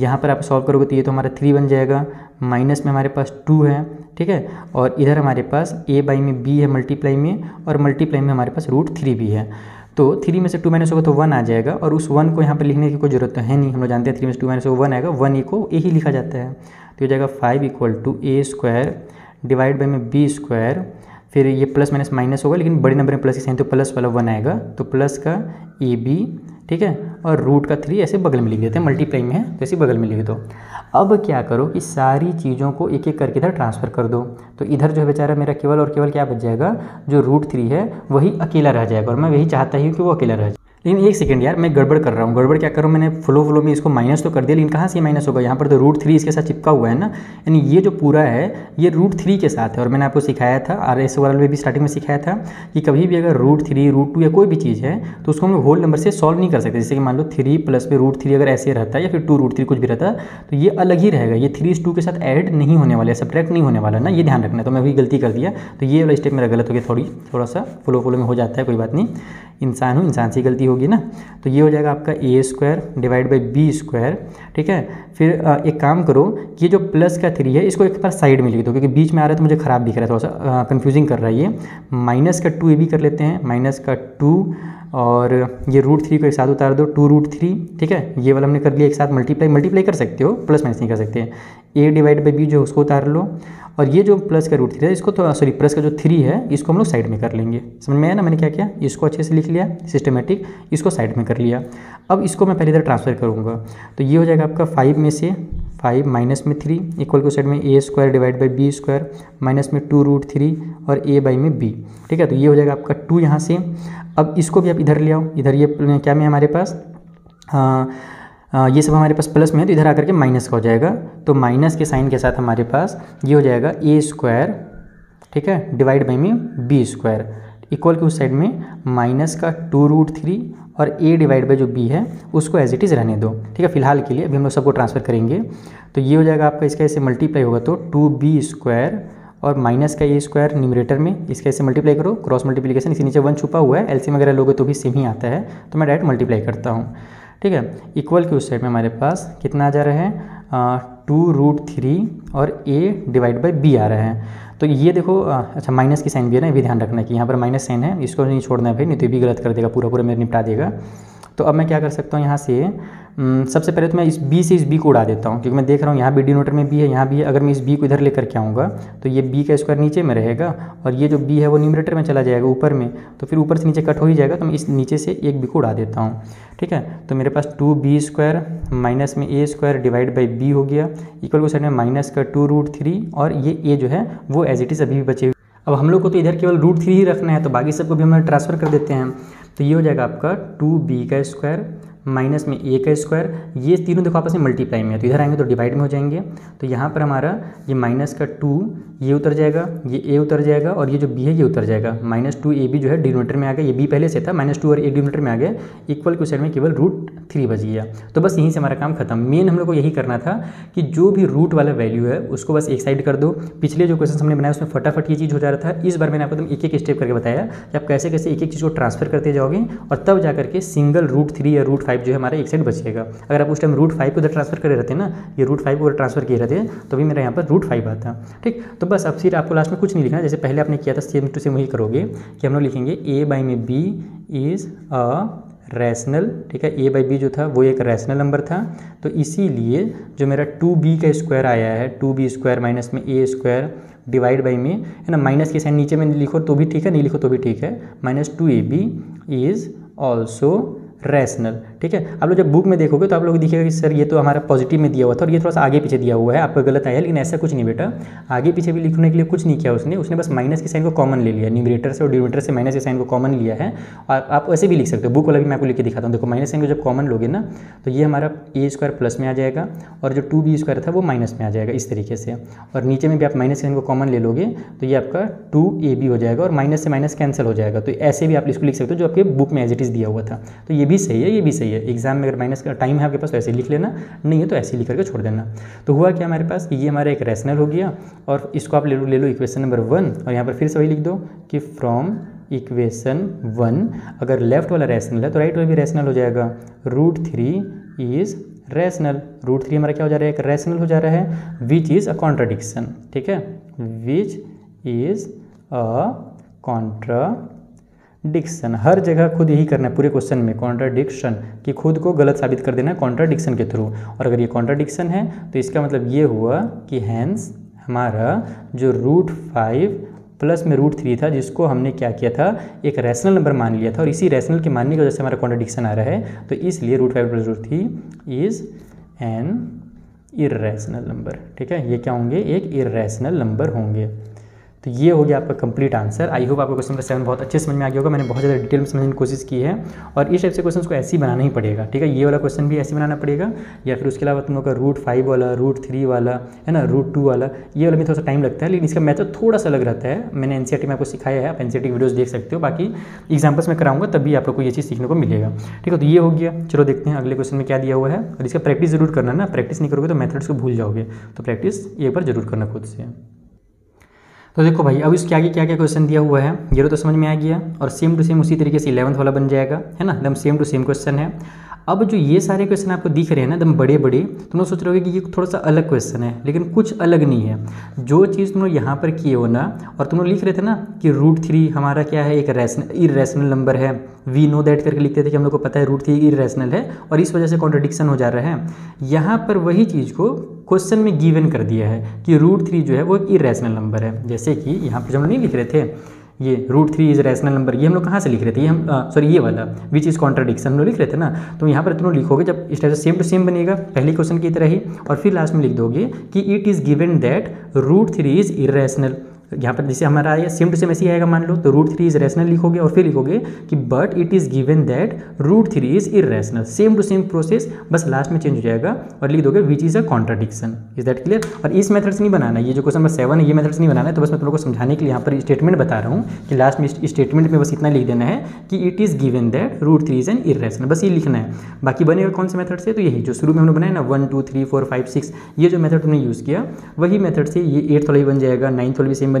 यहाँ पर आप सॉल्व करोगे तो ये तो हमारा 3 बन जाएगा, माइनस में हमारे पास 2 है। ठीक है, और इधर हमारे पास a/b है मल्टीप्लाई में, और मल्टीप्लाई में हमारे पास √3 भी है। तो 3 में से 2 माइनस होगा तो 1 आ जाएगा, और उस 1 को यहाँ पर लिखने की कोई जरूरत तो है नहीं, हम लोग जानते हैं 3 में से 2 माइनस होगा 1 आएगा, 1 को ए ही लिखा जाता है। तो हो जाएगा 5 equal to a square divide by में b स्क्वायर, फिर ये प्लस माइनस माइनस होगा लेकिन बड़े नंबर में प्लस की साइन, तो प्लस वाला 1 आएगा, तो प्लस का ab। ठीक है, और रूट का 3 ऐसे बगल में लिख देते हैं, मल्टीप्लाई में है तो ऐसे बगल में लिख दो। अब क्या करो कि सारी चीज़ों को एक एक करके इधर ट्रांसफ़र कर दो, तो इधर जो है बेचारा मेरा केवल और केवल क्या बच जाएगा, जो √3 है वही अकेला रह जाएगा, और मैं वही चाहता ही हूँ कि वो अकेला रह जाए। लेकिन एक सेकंड यार, मैं गड़बड़ कर रहा हूँ। गड़बड़ क्या करूँ, मैंने फ्लो में इसको माइनस तो कर दिया, लेकिन कहाँ से माइनस होगा, यहाँ पर तो √3 इसके साथ चिपका हुआ है ना, यानी ये जो पूरा है ये √3 के साथ है। और मैंने आपको सिखाया था RS वाले में भी, स्टार्टिंग में सिखाया था कि कभी भी अगर √3 √2 या कोई भी चीज़ है तो उसको हम होल नंबर से सॉल्व नहीं कर सकते। जैसे कि मान लो 3 प्लस में √3 अगर ऐसे रहता है, या फिर 2 √3 कुछ भी रहता, तो ये अलग ही रहेगा, ये 3 इस 2 के साथ ऐड नहीं होने वाला है, सब्ट्रैक्ट नहीं होने वाला ना, ये ध्यान रखना। तो मैं वही गलती कर दिया, तो ये वाला स्टेप मेरा गलत हो गया, थोड़ा सा फ्लो में हो जाता है, कोई बात नहीं, इंसान हूँ, इंसान से गलती होगी ना। तो ये हो जाएगा आपका a square divide by b square. ठीक है, फिर एक काम करो कि ये जो प्लस का 3 है इसको एक बार साइड में लिख दो, क्योंकि बीच में आ रहा है तो मुझे ख़राब दिख रहा है, थोड़ा सा कंफ्यूजिंग कर रहा है ये। माइनस का 2 ए भी कर लेते हैं, माइनस का 2 और ये √3 को एक साथ उतार दो, 2 √3। ठीक है, ये वाला हमने कर लिया एक साथ, मल्टीप्लाई कर सकते हो, प्लस माइनस नहीं कर सकते। a डिवाइड बाई b जो उसको उतार लो, और ये जो प्लस का रूट 3 है इसको तो सॉरी प्लस का जो 3 है इसको हम लोग साइड में कर लेंगे। समझ में आया ना मैंने क्या किया, इसको अच्छे से लिख लिया सिस्टमेटिक, इसको साइड में कर लिया। अब इसको मैं पहले इधर ट्रांसफर करूँगा तो ये हो जाएगा आपका 5 में से 5 माइनस में 3 इक्वल को साइड में ए square divide by B square minus में 2√3 और ए बाई में बी। ठीक है, तो ये हो जाएगा आपका 2 यहाँ से। अब इसको भी आप इधर ले आओ, इधर ये क्या में हमारे पास ये सब हमारे पास प्लस में है तो इधर आकर के माइनस का हो जाएगा। तो माइनस के साइन के साथ हमारे पास ये हो जाएगा ए स्क्वायर, ठीक है, डिवाइड बाई में बी स्क्वायर इक्वल के उस साइड में माइनस का 2√3 और ए डिवाइड बाई जो बी है उसको एज इट इज़ रहने दो। ठीक है, फिलहाल के लिए अभी हम लोग सबको ट्रांसफर करेंगे तो ये हो जाएगा आपका, इसका ऐसे मल्टीप्लाई होगा तो 2b स्क्वायर और माइनस का ए स्क्वायर न्यूमरेटर में, इसका ऐसे मल्टीप्लाई करो, क्रॉस मल्टीप्लीकेशन, इसके नीचे 1 छुपा हुआ है, एलसीएम वगैरह लोगे तो भी सेम ही आता है तो मैं डायरेक्ट मल्टीप्लाई करता हूँ। ठीक है, इक्वल के उस साइड में हमारे पास कितना आ जा रहा है 2√3 और a डिवाइड बाई बी आ रहा है। तो ये देखो अच्छा माइनस की साइन भी है ना, ये भी ध्यान रखना है कि यहाँ पर माइनस साइन है, इसको नहीं छोड़ना है भाई, नहीं तो ये भी गलत कर देगा, पूरा पूरा मेरे निपटा देगा। तो अब मैं क्या कर सकता हूँ यहाँ से सबसे पहले तो मैं इस b से इस b को उड़ा देता हूँ क्योंकि मैं देख रहा हूँ यहाँ भी डिनोटर में b है, यहाँ भी है। अगर मैं इस b को इधर लेकर के आऊँगा तो ये b का स्क्वायर नीचे में रहेगा और ये जो b है वो न्यूमरेटर में चला जाएगा ऊपर में, तो फिर ऊपर से नीचे कट हो ही जाएगा। तो मैं इस नीचे से एक b को उड़ा देता हूँ। ठीक है, तो मेरे पास 2b स्क्वायर माइनस में a square divide by b हो गया इक्वल को साइड में माइनस का 2√3 और ये a जो है वो एज इट इज़ अभी भी बचे हुए। अब हम लोग को तो इधर केवल √3 ही रखना है तो बाकी सबको भी हम लोग ट्रांसफर कर देते हैं। तो ये हो जाएगा आपका 2b का स्क्वायर माइनस में a का स्क्वायर, ये तीनों देखो आपस में मल्टीप्लाई में है तो इधर आएंगे तो डिवाइड में हो जाएंगे। तो यहाँ पर हमारा ये माइनस का 2 ये उतर जाएगा, ये a उतर जाएगा और ये जो b है ये उतर जाएगा। -2ab जो है डिनोमिनेटर में आ गया, ये b पहले से था, -2 और a डिनोमिनेटर में आ गया, इक्वल के साइड में केवल √3 बच गया। तो बस यहीं से हमारा काम खत्म। मेन हम लोग को यही करना था कि जो भी रूट वाला वैल्यू है उसको बस एक साइड कर दो। पिछले जो क्वेश्चन हमने बनाया उसमें फटाफट ये चीज़ हो जा रहा था, इस बार मैंने आपको एकदम एक एक स्टेप करके बताया कि आप कैसे कैसे एक एक चीज़ को ट्रांसफर करते जाओगे और तब जा करके सिंगल √3 या √5 जो है हमारा एक साइड बचेगा। अगर आप उस टाइम √5 को उधर ट्रांसफर करे रहते ना, ये √5 को ट्रांसफर किए रहते तो भी मेरा यहाँ पर √5 आता। ठीक, तो बस अब फिर आपको लास्ट में कुछ नहीं लिखना, जैसे पहले आपने किया था सेम टू सेम वही करोगे कि हम लोग लिखेंगे a बाई में b इज़ अ रैशनल। ठीक है, a बाई b जो था वो एक रैशनल नंबर था तो इसीलिए जो मेरा 2b का स्क्वायर आया है 2b स्क्वायर माइनस में a स्क्वायर डिवाइड बाई में है ना, माइनस के साइन नीचे में लिखो तो भी ठीक है, नहीं लिखो तो भी ठीक है, -2ab इज़ ऑल्सो रैशनल। ठीक है, आप लोग जब बुक में देखोगे तो आप लोग दिखेगा कि सर ये तो हमारा पॉजिटिव में दिया हुआ था और ये थोड़ा सा आगे पीछे दिया हुआ है, आपका गलत आया है, लेकिन ऐसा कुछ नहीं बेटा, आगे पीछे भी लिखने के लिए कुछ नहीं किया उसने, उसने बस माइनस के साइन को कॉमन ले लिया, न्यूमरेटर से और डिनोमिनेटर से माइनस के साइन को कॉमन लिया है। और आप ऐसे भी लिख सकते हो, बुक वाला भी मैं आपको लिख के दिखाता हूँ। देखो माइनस साइन को जब कॉमन लोगे ना तो ये हमारा ए स्क्वायर प्लस में आ जाएगा और जो 2b स्क्वायर था वो माइनस में आ जाएगा इस तरीके से, और नीचे में भी आप माइनस साइन को कॉमन ले लोगे तो ये आपका 2ab हो जाएगा और माइनस से माइनस कैंसिल हो जाएगा। तो ऐसे भी आप इसको लिख सकते हो जो आपके बुक में एज इट इज़ दिया हुआ था, तो ये भी सही है, ये भी सही है। एग्जाम में अगर माइनस का टाइम है आपके पास तो ऐसे लिख लेना, नहीं है तो ऐसे लिख करके छोड़ देना। तो हुआ क्या हमारे पास, ये हमारा एक रैशनल हो गया और इसको आप ले लो इक्वेशन नंबर 1 और यहाँ पर फिर से वही लिख दो कि फ्रॉम इक्वेशन 1 अगर लेफ्ट वाला रैशनल है तो राइट वाला भी रैशनल हो जाएगा। √3 इज़ रैशनल, √3 हमारा क्या हो जा रहा है, एक रैशनल हो जा रहा है, विच इज़ अ कॉन्ट्राडिक्शन। ठीक है, विच इज़ अ कॉन्ट्राडिक्शन, हर जगह खुद यही करना है पूरे क्वेश्चन में, कॉन्ट्राडिक्शन कि खुद को गलत साबित कर देना कॉन्ट्राडिक्शन के थ्रू, और अगर ये कॉन्ट्राडिक्शन है तो इसका मतलब ये हुआ कि हैंस हमारा जो √5 प्लस में √3 था जिसको हमने क्या किया था एक रैशनल नंबर मान लिया था और इसी रैशनल के मानने की वजह से हमारा कॉन्ट्राडिक्शन आ रहा है, तो इसलिए √5 plus √3 is an irrational number. ठीक है, ये क्या होंगे, एक इर्रेशनल नंबर होंगे। तो ये हो गया आपका कंप्लीट आंसर। आई होप आपको क्वेश्चन नंबर 7 बहुत अच्छे समझ में आ गया होगा, मैंने बहुत ज़्यादा डिटेल में समझने की कोशिश की है और इस टाइप से क्वेश्चन को ऐसे ही बनाना ही पड़ेगा। ठीक है, ये वाला क्वेश्चन भी ऐसे बनाना पड़ेगा या फिर उसके अलावा तुम लोग का √5 वाला, √3 वाला है ना, √2 वाला, ये वाला में थोड़ा सा टाइम लगता है लेकिन इसका मैथड थोड़ा सा अलग रहता है। मैंने NCERT में आपको सिखाया है, आप NCERT की वीडियोज़ देख सकते हो, बाकी एग्जाम्पल्स में कराऊंगा तभी आप लोग को ये चीज़ सीखने को मिलेगा। ठीक है, तो ये हो गया, चलो देखते हैं अगले क्वेश्चन में क्या दिया हुआ है और इसका प्रैक्टिस जरूर करना ना, प्रैक्टिस नहीं करोगे तो मैथड्स को भूल जाओगे, तो प्रैक्टिस एक बार जरूर करना खुद से। तो देखो भाई अब इसके आगे क्या क्या क्वेश्चन दिया हुआ है ये तो समझ में आ गया और सेम टू सेम उसी तरीके से 11th वाला बन जाएगा है ना, एकदम सेम टू सेम क्वेश्चन है। अब जो ये सारे क्वेश्चन आपको दिख रहे हैं ना एकदम बड़े बड़े, तुम लोग सोच रहे होगे कि ये थोड़ा सा अलग क्वेश्चन है, लेकिन कुछ अलग नहीं है। जो चीज़ तुम लोग यहाँ पर किए हो ना, और तुम लोग लिख रहे थे ना कि √3 हमारा क्या है, एक इर्रेशनल नंबर है, वी नो दैट करके लिखते थे कि हम लोग को पता है √3 इर्रेशनल है और इस वजह से कॉन्ट्राडिक्शन हो जा रहा है। यहाँ पर वही चीज़ को क्वेश्चन में गिवन कर दिया है कि √3 जो है वो एक इरेशनल नंबर है। जैसे कि यहाँ पर हम नहीं लिख रहे थे ये √3 इज रैशनल नंबर, ये हम लोग कहाँ से लिख रहे थे, ये हम सॉरी ये वाला विच इज़ कॉन्ट्राडिक्शन हम लोग लिख रहे थे ना। तो यहाँ पर तुम लिखोगे जब इस टाइप से सेम टू सेम बनेगा पहले क्वेश्चन की तरह ही, और फिर लास्ट में लिख दोगे कि it is given that √3 is irrational. यहाँ पर जैसे हमारा आया सेम टू सेम ऐसे आएगा मान लो, तो √3 इज रैशनल लिखोगे और फिर लिखोगे कि but it is given that √3 is irrational. Same to same process, बस लास्ट में चेंज हो जाएगा और लिख दोगे which is a contradiction. Is that clear? और इस मेथड से नहीं बनाना है, ये जो क्वेश्चन नंबर 7 है ये मेथड से नहीं बनाना है। तो बस मैं तुम लोगों को समझाने के लिए यहाँ पर स्टेटमेंट बता रहा हूँ कि लास्ट में स्टेटमेंट में बस इतना लिख देना है कि it is given that √3 is an irrational, बस ये लिखना है। बाकी बनेगा कौन से मेथड से, तो यही जो शुरू में हमने बनाया ना 1 2 3 4 5 6, ये जो मेथड तुमने यूज़ किया वही मेथड से ये 8th वाला भी बन जाएगा, 9th वाला भी सेम बनेगा,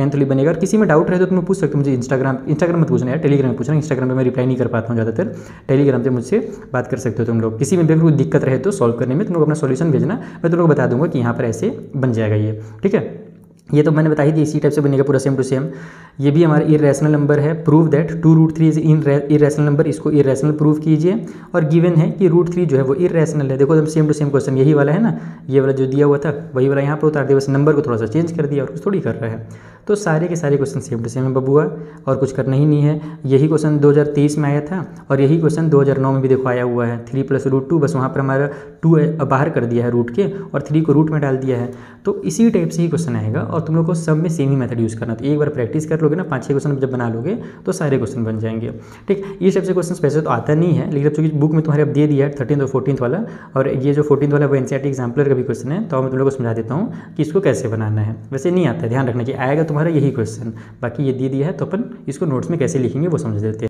10th वाला बनेगा। और किसी में डाउट रहे तो तुम पूछ सकते हो मुझे। इंस्टाग्राम मत पूछना यार, टेलीग्राम पूछना। इंस्टाग्राम पे मैं रिप्लाई नहीं कर पाता हूँ ज़्यादातर, टेलीग्राम पे मुझसे बात कर सकते हो तुम लोग। किसी में भी कोई दिक्कत रहे तो सॉल्व करने में तुम लोग अपना सॉल्यूशन भेजना, मैं तुम लोग बता दूंगा कि यहाँ पर ऐसे बन जाएगा ये। ठीक है, ये तो मैंने बताई थी, इसी टाइप से बनेगा पूरा सेम टू सेम। ये भी हमारा इरेशनल नंबर है। Prove that 2√3 is irrational number, इसको इरेशनल प्रूव कीजिए। और गिवन है कि √3 जो है वो इरेशनल है। देखो एकदम सेम टू सेम क्वेश्चन यही वाला है ना, ये वाला जो दिया हुआ था वही वाला यहाँ पर उतार दिया, बस नंबर को थोड़ा सा चेंज कर दिया और कुछ थोड़ी कर रहा है। तो सारे के सारे क्वेश्चन सेम टू सेम है बबुआ, और कुछ करना ही नहीं है। यही क्वेश्चन 2023 में आया था और यही क्वेश्चन 2009 में भी देखो आया हुआ है। 3 + √2, बस वहाँ पर हमारा 2 बाहर कर दिया है रूट के और 3 को रूट में डाल दिया है। तो इसी टाइप से ही क्वेश्चन आएगा और तुम लोग को सब में सेम ही मेथड यूज़ करना। तो एक बार प्रैक्टिस कर लोगे ना, 5-6 क्वेश्चन जब बना लोगे तो सारे क्वेश्चन बन जाएंगे। ठीक, ये सबसे क्वेश्चन वैसे तो आता नहीं है, लेकिन अब चूँकि बुक में तुम्हारे अब दे दिया है 13th और 14th वाला, और ये जो 14th वाला वो एनसीईआरटी एग्जाम्पलर का भी क्वेश्चन है। तो मैं तुम लोग को समझा देता हूँ कि इसको कैसे बनाना है। वैसे नहीं आता है, ध्यान रखना कि आएगा तुम्हारा यही क्वेश्चन, बाकी ये दे दिया है तो अपन इसको नोट्स में कैसे लिखेंगे वो समझ देते हैं।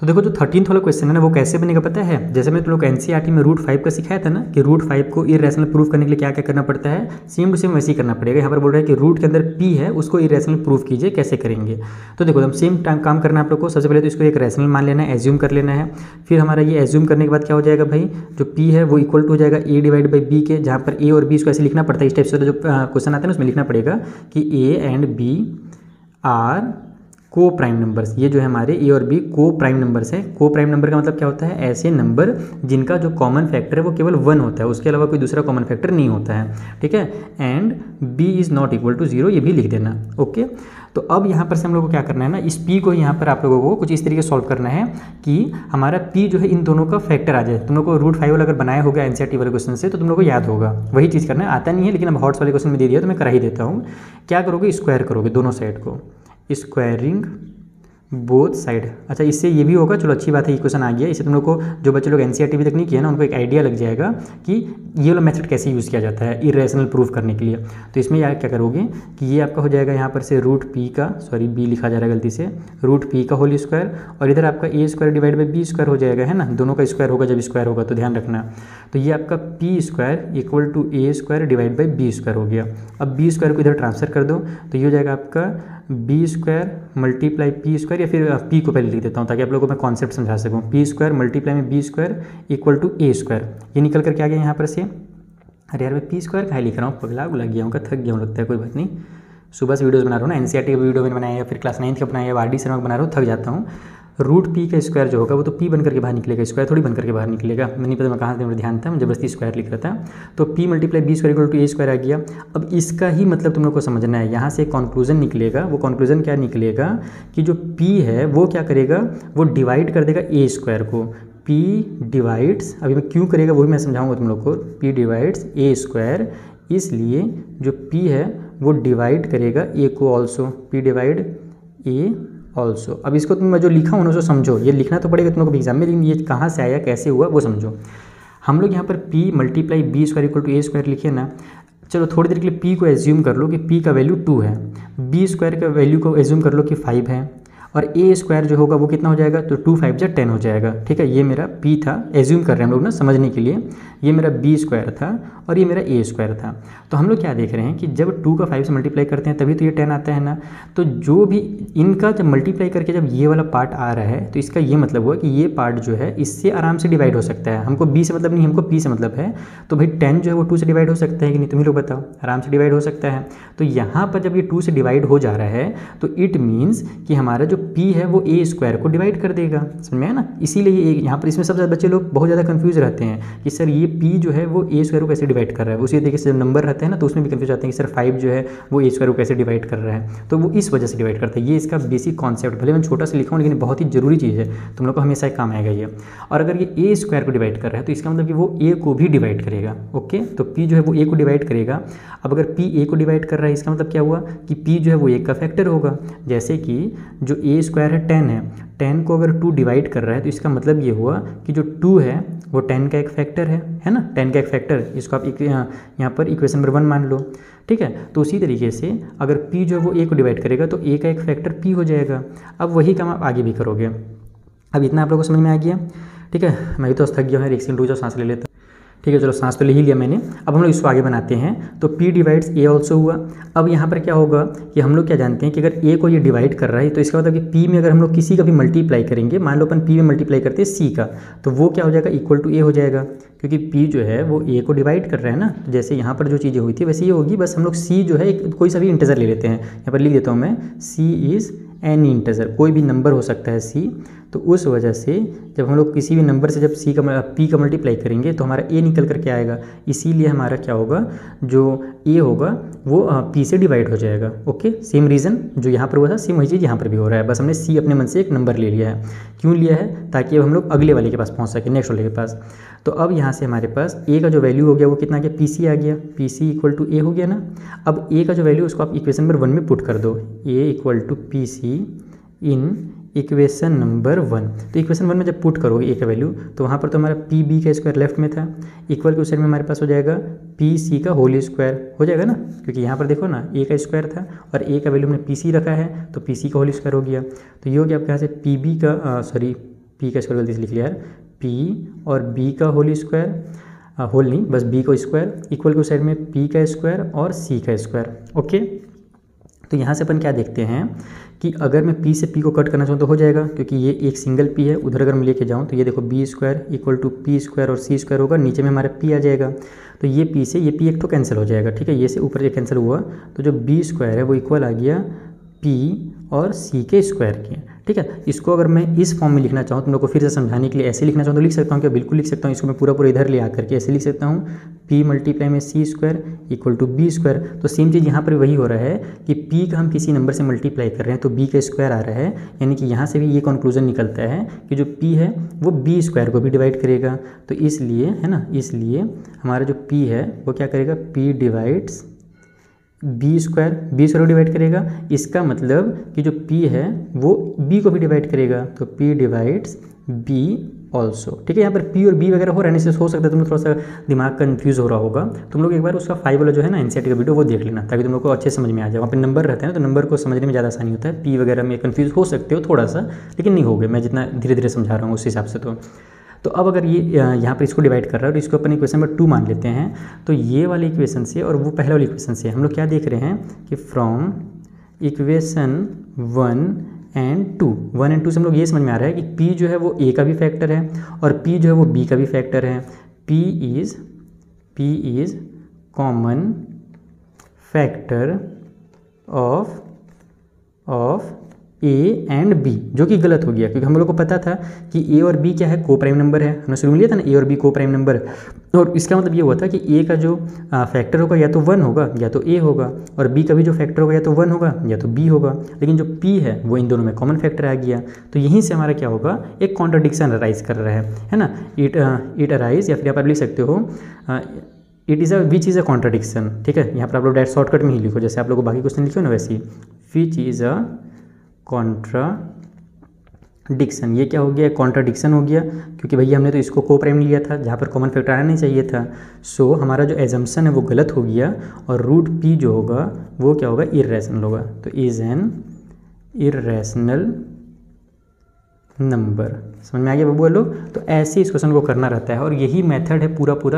तो देखो जो 13th वाला क्वेश्चन है ना वो कैसे बनेगा पता है? जैसे मैं तुम लोग एनसीईआरटी में √5 का सिखाया था ना कि √5 को इरेशनल प्रूफ करने के लिए क्या क्या करना पड़ता है, सेम टू सेम वैसे ही करना पड़ेगा। यहाँ पर बोल रहा है कि रूट के अंदर p है, उसको इरेशनल प्रूफ कीजिए। कैसे करेंगे? तो देखो हम सेम काम करना है आप लोग को। सबसे पहले तो इसको एक रैशनल मान लेना है, एज्यूम कर लेना है। फिर हमारा ये एज्यूम करने के बाद क्या हो जाएगा भाई, जो p है वो इक्वल हो जाएगा a/b के, जहाँ पर a और b इसको ऐसे लिखना पड़ता है। इस टाइप से जो क्वेश्चन आता है ना उसमें लिखना पड़ेगा कि a and b are coprime numbers. ये जो है हमारे ए और बी को प्राइम नंबर्स है। को प्राइम नंबर का मतलब क्या होता है, ऐसे नंबर जिनका जो कॉमन फैक्टर है वो केवल 1 होता है, उसके अलावा कोई दूसरा कॉमन फैक्टर नहीं होता है। ठीक है, and b is not equal to 0, ये भी लिख देना। ओके, तो अब यहाँ पर से हम लोगों को क्या करना है ना, इस p को यहाँ पर आप लोगों को कुछ इस तरीके से सॉल्व करना है कि हमारा p जो है इन दोनों का फैक्टर आ जाए। तुम लोग को √5 वाला अगर बनाया होगा एनसीईआरटी वाले क्वेश्चन से तो तुम लोग को याद होगा, वही चीज़ करना है। आता नहीं है लेकिन अब हॉट्स वाले क्वेश्चन में दे दिया तो मैं करा ही देता हूँ। क्या करोगे, स्क्वायर करोगे दोनों साइड को, स्क्वायरिंग बोथ साइड। अच्छा, इससे ये भी होगा, चलो अच्छी बात है ये क्वेश्चन आ गया। इससे तुम लोग को जो बच्चे लोग एनसीईआरटी भी तक नहीं किया ना उनको एक आइडिया लग जाएगा कि ये वाला मेथड कैसे यूज़ किया जाता है इरेशनल प्रूफ करने के लिए। तो इसमें यार क्या करोगे कि ये आपका हो जाएगा यहाँ पर से √p का, सॉरी b लिखा जा रहा है गलती से, √p का होल स्क्वायर, और इधर आपका a² - b² हो जाएगा, है ना। दोनों का स्क्वायर होगा जब स्क्वायर होगा तो ध्यान रखना। तो ये आपका p² = a² - b² हो गया। अब b² को इधर ट्रांसफर कर दो तो ये हो जाएगा आपका b² × p² या फिर p को पहले लिख देता हूँ ताकि आप लोगों को मैं कॉन्सेप्ट समझा सकूँ। p² × b² = a²। ये निकल कर क्या आ गया यहाँ पर से, अरे यार मैं p² का ही लिख रहा हूँ, पगला गया हूँ, थक गया हूँ लगता है, कोई बात नहीं। सुबह से वीडियोज़ बना रहा हूँ ना, एनसीईआरटी का वीडियो मैंने बनाया, फिर क्लास 9 का बनाया, आरडी शर्मा का बना रहा हूँ, थक जाता हूँ। √p का स्क्वायर जो होगा वो तो p बन करके बाहर निकलेगा, स्क्वायर थोड़ी बन करके बाहर निकलेगा। मैं नहीं पता मैं कहाँ से, मेरा ध्यान था, मैं जबरदस्ती स्क्वायर लिख रहा था। तो p × b² = a² आ गया। अब इसका ही मतलब तुम लोग को समझना है, यहाँ से कॉन्क्लूजन निकलेगा। वो कॉन्क्लूजन क्या निकलेगा कि जो p है वो क्या करेगा, वो डिवाइड कर देगा a² को। p डिवाइड्स, अभी मैं क्यों करेगा वो भी मैं समझाऊँगा तुम लोग को। p डिवाइड्स a², इसलिए जो p है वो डिवाइड करेगा a को also, p divide a also. अब इसको तुम मैं जो लिखा हूँ ना उसको समझो, ये लिखना तो पड़ेगा तुम लोग एग्जाम में, लेकिन ये कहाँ से आया कैसे हुआ वो समझो। हम लोग यहाँ पर p × b² = a² लिखे ना। चलो थोड़ी देर के लिए p को एज्यूम कर लो कि p का वैल्यू 2 है, b² का वैल्यू को एज्यूम कर लो कि 5 है, और a² जो होगा वो कितना हो जाएगा, तो 2 × 5 = 10 हो जाएगा। ठीक है, ये मेरा p था, एज्यूम कर रहे हैं हम लोग ना समझने के लिए। ये मेरा b² था और ये मेरा a² था। तो हम लोग क्या देख रहे हैं कि जब 2 का 5 से मल्टीप्लाई करते हैं तभी तो ये 10 आता है ना। तो जो भी इनका जब मल्टीप्लाई करके जब ये वाला पार्ट आ रहा है तो इसका ये मतलब हुआ कि ये पार्ट जो है इससे आराम से डिवाइड हो सकता है। हमको b से मतलब नहीं, हमको p से मतलब है। तो भाई 10 जो है वो 2 से डिवाइड हो सकता है कि नहीं, तुम ही लोग बताओ, आराम से डिवाइड हो सकता है। तो यहाँ पर जब ये 2 से डिवाइड हो जा रहा है तो इट मीन्स कि हमारा जो p है वो a² को डिवाइड कर देगा। समझ में है ना, इसीलिए यहाँ पर इसमें सबसे ज़्यादा बच्चे लोग बहुत ज़्यादा कन्फ्यूज़ रहते हैं कि सर ये पी जो है वो ए स्क्वायर को कैसे डिवाइड कर रहा है, उसी तरीके से जब नंबर रहते हैं ना तो उसमें भी कंफ्यूज आते हैं कि सर 5 जो है वो ए स्क्वायर को कैसे डिवाइड कर रहा है, तो वो इस वजह से डिवाइड करता है। ये इसका बेसिक कॉन्सेप्ट, भले मैं छोटा सा लिखा हूँ लेकिन बहुत ही जरूरी चीज़ है, तुम लोग को हमेशा काम आएगा ये। और अगर ये ए स्क्वायर को डिवाइड कर रहा है तो इसका मतलब कि वो ए को भी डिवाइड करेगा। ओके, तो पी जो है वो ए को डिवाइड करेगा। अब अगर पी ए को डिवाइड कर रहा है इसका मतलब क्या हुआ कि पी जो है वो ए का फैक्टर होगा। जैसे कि जो ए स्क्वायर है 10 है, 10 को अगर 2 डिवाइड कर रहा है तो इसका मतलब ये हुआ कि जो 2 है वो 10 का एक फैक्टर है ना, 10 का एक फैक्टर, इसको आप यहाँ पर इक्वेशन नंबर 1 मान लो, ठीक है। तो उसी तरीके से अगर p जो है वो a को डिवाइड करेगा तो a का एक फैक्टर p हो जाएगा। अब वही काम आप आगे भी करोगे। अब इतना आप लोगों को समझ में आ गया, ठीक है। मैं भी तो थक गया हूँ, एक सेकंड रुक जाओ, सांस ले लेता, ठीक है। चलो सांस तो ले ही लिया मैंने। अब हम लोग इसको आगे बनाते हैं। तो p डिवाइड्स a ऑल्सो हुआ। अब यहाँ पर क्या होगा कि हम लोग क्या जानते हैं कि अगर a को ये डिवाइड कर रहा है तो इसका मतलब कि p में अगर हम लोग किसी का भी मल्टीप्लाई करेंगे, मान लो अपन p में मल्टीप्लाई करते हैं c का, तो वो क्या हो जाएगा, इक्वल टू a हो जाएगा, क्योंकि p जो है वो a को डिवाइड कर रहा है ना। तो जैसे यहाँ पर जो चीज़ें हुई थी वैसे ही होगी, बस हम लोग c जो है एक कोई सा भी इंटीजर ले लेते हैं। यहाँ पर लिख देता हूँ मैं, c इज़ एनी इंटीजर, कोई भी नंबर हो सकता है c। तो उस वजह से जब हम लोग किसी भी नंबर से जब c का p का मल्टीप्लाई करेंगे तो हमारा a निकल कर के आएगा, इसीलिए हमारा क्या होगा, जो a होगा वो p से डिवाइड हो जाएगा। ओके, सेम रीज़न जो यहाँ पर हुआ था सेम वही चीज़ यहाँ पर भी हो रहा है, बस हमने c अपने मन से एक नंबर ले लिया है। क्यों लिया है, ताकि अब हम लोग अगले वाले के पास पहुँच सके, नेक्स्ट वाले के पास। तो अब यहाँ से हमारे पास a का जो वैल्यू हो गया वो कितना गया, pc आ गया, pc इक्वल टू a हो गया ना। अब a का जो वैल्यू उसको आप इक्वेशन नंबर 1 में पुट कर दो, a equal to pc in equation number 1। तो इक्वेशन 1 में जब पुट करोगे ए का वैल्यू तो वहाँ पर तो हमारा पी बी का स्क्वायर लेफ्ट में था, इक्वल के उस साइड में हमारे पास हो जाएगा पी सी का होल स्क्वायर हो जाएगा ना, क्योंकि यहाँ पर देखो ना ए का स्क्वायर था और ए का वैल्यू हमने पी सी रखा है तो पी सी का होल स्क्वायर हो गया। तो ये हो गया आपके यहाँ से पी बी का, सॉरी पी का स्क्वायर गलती से लिख लिया यार, पी और बी का होल स्क्वायर, होल नहीं बस बी का स्क्वायर, इक्वल के उस साइड में पी का स्क्वायर और सी का स्क्वायर। ओके, तो यहाँ से अपन क्या देखते हैं कि अगर मैं p से p को कट करना चाहूँ तो हो जाएगा, क्योंकि ये एक सिंगल p है। उधर अगर मैं लेके जाऊँ तो ये देखो b square equal to P square और c स्क्वायर होगा, नीचे में हमारा p आ जाएगा। तो ये p से ये p एक तो कैंसिल हो जाएगा, ठीक है, ये से ऊपर ये कैंसिल हुआ तो जो b स्क्वायर है वो इक्वल आ गया p और c के स्क्वायर के, ठीक है। इसको अगर मैं इस फॉर्म में लिखना चाहूँ, तुम लोग को फिर से समझाने के लिए ऐसे लिखना चाहूँ तो लिख सकता हूँ, क्या बिल्कुल लिख सकता हूँ। इसको मैं पूरा पूरा इधर ले आकर के ऐसे लिख सकता हूँ, p मल्टीप्लाई में c square equal to b square. तो सेम चीज़ यहाँ पर वही हो रहा है कि p का हम किसी नंबर से मल्टीप्लाई कर रहे हैं तो b का स्क्वायर आ रहा है, यानी कि यहाँ से भी ये कंक्लूजन निकलता है कि जो p है वो b स्क्वायर को भी डिवाइड करेगा। तो इसलिए है ना, इसलिए हमारा जो p है वो क्या करेगा, p divides B square divide करेगा। इसका मतलब कि जो p है वो b को भी डिवाइड करेगा, तो p डिवाइड्स b ऑल्सो, ठीक है। यहाँ पर p और b वगैरह हो रहने से हो सकता है तुम लोग थोड़ा सा दिमाग कन्फ्यूज हो रहा होगा, तुम लोग एक बार उसका 5 वाला जो है ना एनसीईआरटी का वीडियो वो देख लेना, ताकि तुम लोग को अच्छे समझ में आ जाए। वहाँ पर नंबर रहते हैं ना तो नंबर को समझने में ज़्यादा आसानी होता है, p वगैरह में कन्फ्यूज हो सकते हो थोड़ा सा, लेकिन नहीं होगे, मैं जितना धीरे धीरे समझा रहा हूँ उस हिसाब से। तो अब अगर ये यहाँ पर इसको डिवाइड कर रहा है और इसको अपन इक्वेशन नंबर 2 मान लेते हैं, तो ये वाले इक्वेशन से और वो पहले वाले इक्वेशन से हम लोग क्या देख रहे हैं कि फ्रॉम इक्वेशन 1 एंड 2 से हम लोग ये समझ में आ रहा है कि p जो है वो a का भी फैक्टर है और p जो है वो b का भी फैक्टर है। p is common factor of A and B, जो कि गलत हो गया, क्योंकि हम लोग को पता था कि ए और बी क्या है, को प्राइम नंबर है। हमने शुरू में लिया था ना ए और बी को प्राइम नंबर, और इसका मतलब ये हुआ था कि ए का जो फैक्टर होगा या तो 1 होगा या तो ए होगा, और बी का भी जो फैक्टर होगा या तो 1 होगा या तो बी होगा, लेकिन जो पी है वो इन दोनों में कॉमन फैक्टर आ गया। तो यहीं से हमारा क्या होगा, एक कॉन्ट्राडिक्शन अराइज कर रहा है ना। इट अराइज, या फिर आप लिख सकते हो विच इज़ अ कॉन्ट्राडिक्शन, ठीक है। यहाँ पर आप लोग डायरेक्ट शॉर्टकट में ही लिखो, जैसे आप लोग को बाकी क्वेश्चन लिखो ना वैसे ही, विच इज़ अ कॉन्ट्राडिक्शन। ये क्या हो गया, कॉन्ट्राडिक्शन हो गया, क्योंकि भैया हमने तो इसको को प्राइम लिया था जहाँ पर कॉमन फैक्टर आना नहीं चाहिए था। सो हमारा जो एजम्पशन है वो गलत हो गया, और रूट पी जो होगा वो क्या होगा, इर्रेशनल होगा। तो इज एन इर्रेशनल नंबर, समझ में आ गया बबुआ लोग। तो ऐसे इस क्वेश्चन को करना रहता है, और यही मेथड है पूरा √5 को,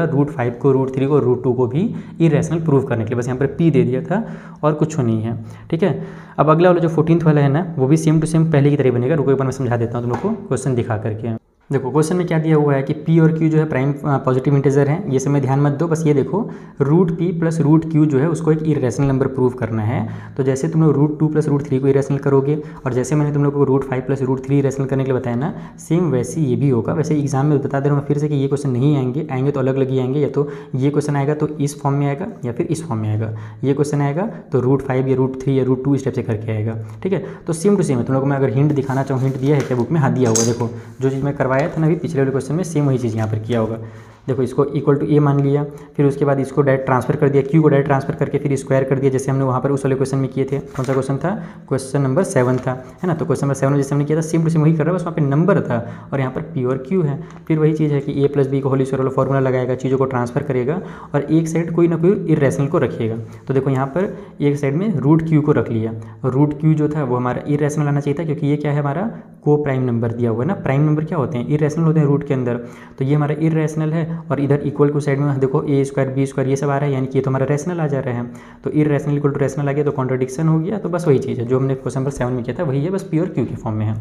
√3 को, √2 को भी इरेशनल प्रूव करने के लिए। बस यहाँ पर p दे दिया था और कुछ नहीं है, ठीक है। अब अगला वाला जो 14th वाला है ना, वो भी सेम टू सेम पहले की तरह बनेगा। रुको एक बार मैं समझा देता हूँ तुम लोग को क्वेश्चन दिखा करके। देखो क्वेश्चन में क्या दिया हुआ है कि p और q जो है प्राइम पॉजिटिव इंटीजर हैं, ये समय ध्यान मत दो, बस ये देखो root P plus root Q जो है उसको एक इरेशनल नंबर प्रूव करना है। तो जैसे तुम लोग रूट 2 प्लस रूट 3 को इरेशनल करोगे और जैसे मैंने तुम लोग को रूट 5 प्लस रूट 3 इरेशनल करने के लिए बताया ना, सेम वैसे ये भी होगा। वैसे एग्जाम में बता दे रहा हूँ फिर से कि ये क्वेश्चन नहीं आएंगे तो अलग अलग ही आएंगे, या तो ये क्वेश्चन आएगा तो इस फॉर्म में आएगा या फिर इस फॉर्म में आएगा, ये क्वेश्चन आएगा तो रूट 5 या रूट 3 या रूट 2 इस टाइप से करके आएगा। ठीक है, तो सेम टू सेम है। तुम लोग को मैं अगर हिंट दिखाना चाहूँ, हिंट दिया है क्या बुक में? हाँ दिया होगा। देखो जो चीज़ मैं करवाया था ना अभी पिछले वाले क्वेश्चन में, सेम वही चीज़ यहाँ पर किया होगा। देखो इसको इक्वल टू ए मान लिया, फिर उसके बाद इसको डायरेक्ट ट्रांसफर कर दिया, क्यू को डायरेक्ट ट्रांसफर करके फिर स्क्वायर कर दिया, जैसे हमने वहाँ पर उस वाले क्वेश्चन में किए थे। कौन सा क्वेश्चन था? क्वेश्चन नंबर 7 था, है ना। तो क्वेश्चन नंबर 7 में जैसे हमने किया था सेम टू सेम वही कर रहा है, बस वहाँ पर नंबर था और यहाँ पर पी और क्यू है। फिर वही चीज़ है कि ए प्लस बी को होल स्क्वायर वाला फॉर्मूला लगाएगा, चीज़ों को ट्रांसफर करेगा और एक साइड कोई ना कोई इरेशनल को रखेगा। तो देखो यहाँ पर एक साइड में रूट क्यू को रख लिया, रूट क्यू जो था वो हमारा इरेशनल आना चाहिए था, क्योंकि ये क्या है हमारा को प्राइम नंबर दिया हुआ है ना। प्राइम नंबर क्या होते हैं? इरेशनल होते हैं रूट के अंदर, तो ये हमारा इरेशनल है। और इधर इक्वल को साइड में देखो ए स्क्वायर बी स्क्वायर ये सब आ रहा है, यानी कि ये तो हमारा रेशनल आ जा रहा है। तो इरेशनल इक्वल टू रेशनल आ गया, तो कॉन्ट्रडिक्शन हो गया। तो बस वही चीज़ है जो हमने क्वेश्चन नंबर 7 में किया था, वही है, बस पी और क्यू के फॉर्म में है।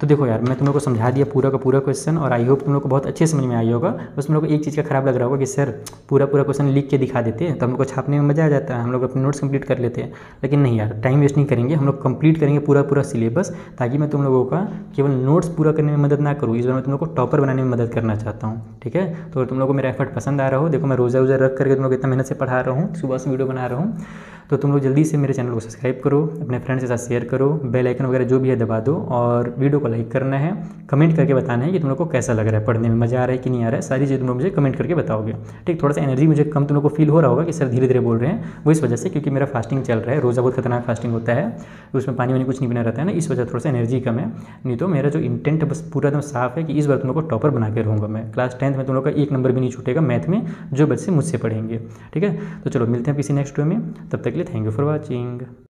तो देखो यार, मैं तुम लोग को समझा दिया पूरा का पूरा क्वेश्चन, और आई होप तुम लोग को बहुत अच्छे समझ में आई होगा। बस तुम लोग को एक चीज़ का खराब लग रहा होगा कि सर पूरा पूरा क्वेश्चन लिख के दिखा देते हैं तो हम लोग को छापने में मजा आ जाता है, हम लोग अपने नोट्स कंप्लीट कर लेते हैं। लेकिन नहीं यार, टाइम वेस्ट नहीं करेंगे, हम लोग कंप्लीट करेंगे पूरा पूरा सिलेबस, ताकि मैं तुम लोगों का केवल नोट्स पूरा करने में मदद ना करूँ, इस बार मैं तुम लोग को टॉपर बनाने में मदद करना चाहता हूँ। ठीक है, तो अगर तुम लोग को मेरा एफर्ट पसंद आ रहा हो, देखो मैं रोज़ा रोज़ा रख करके तुम लोग इतना मेहनत से पढ़ा रहा हूँ, सुबह से वीडियो बना रहा हूँ, तो तुम लोग जल्दी से मेरे चैनल को सब्सक्राइब करो, अपने फ्रेंड्स के साथ शेयर करो, बेल आइकन वगैरह जो भी है दबा दो, और वीडियो को लाइक करना है, कमेंट करके बताना है कि तुम लोग को कैसा लग रहा है, पढ़ने में मज़ा आ रहा है कि नहीं आ रहा है, सारी चीज़ तुम लोग मुझे कमेंट करके बताओगे। ठीक, थोड़ा सा एनर्जी मुझे कम तुम लोग को फील हो रहा होगा कि सर धीरे धीरे बोल रहे हैं, वो इस वजह से क्योंकि मेरा फास्टिंग चल रहा है, रोज़ा बहुत खतरनाक फास्टिंग होता है, उसमें पानी वानी कुछ नहीं बना रहता है ना, इस वजह से थोड़ा सा एनर्जी कम है। नहीं तो मेरा जो इंटेंट बस पूरा एकदम साफ है कि इस बार तुम लोग को टॉपर बना के रहूँगा मैं, क्लास 10th में तुम लोग का एक नंबर भी नहीं छूटेगा मैथ में, जो बच्चे मुझसे पढ़ेंगे। ठीक है, तो चलो मिलते हैं किसी नेक्स्ट वीडियो में, तब तक के लिए थैंक यू फॉर वॉचिंग।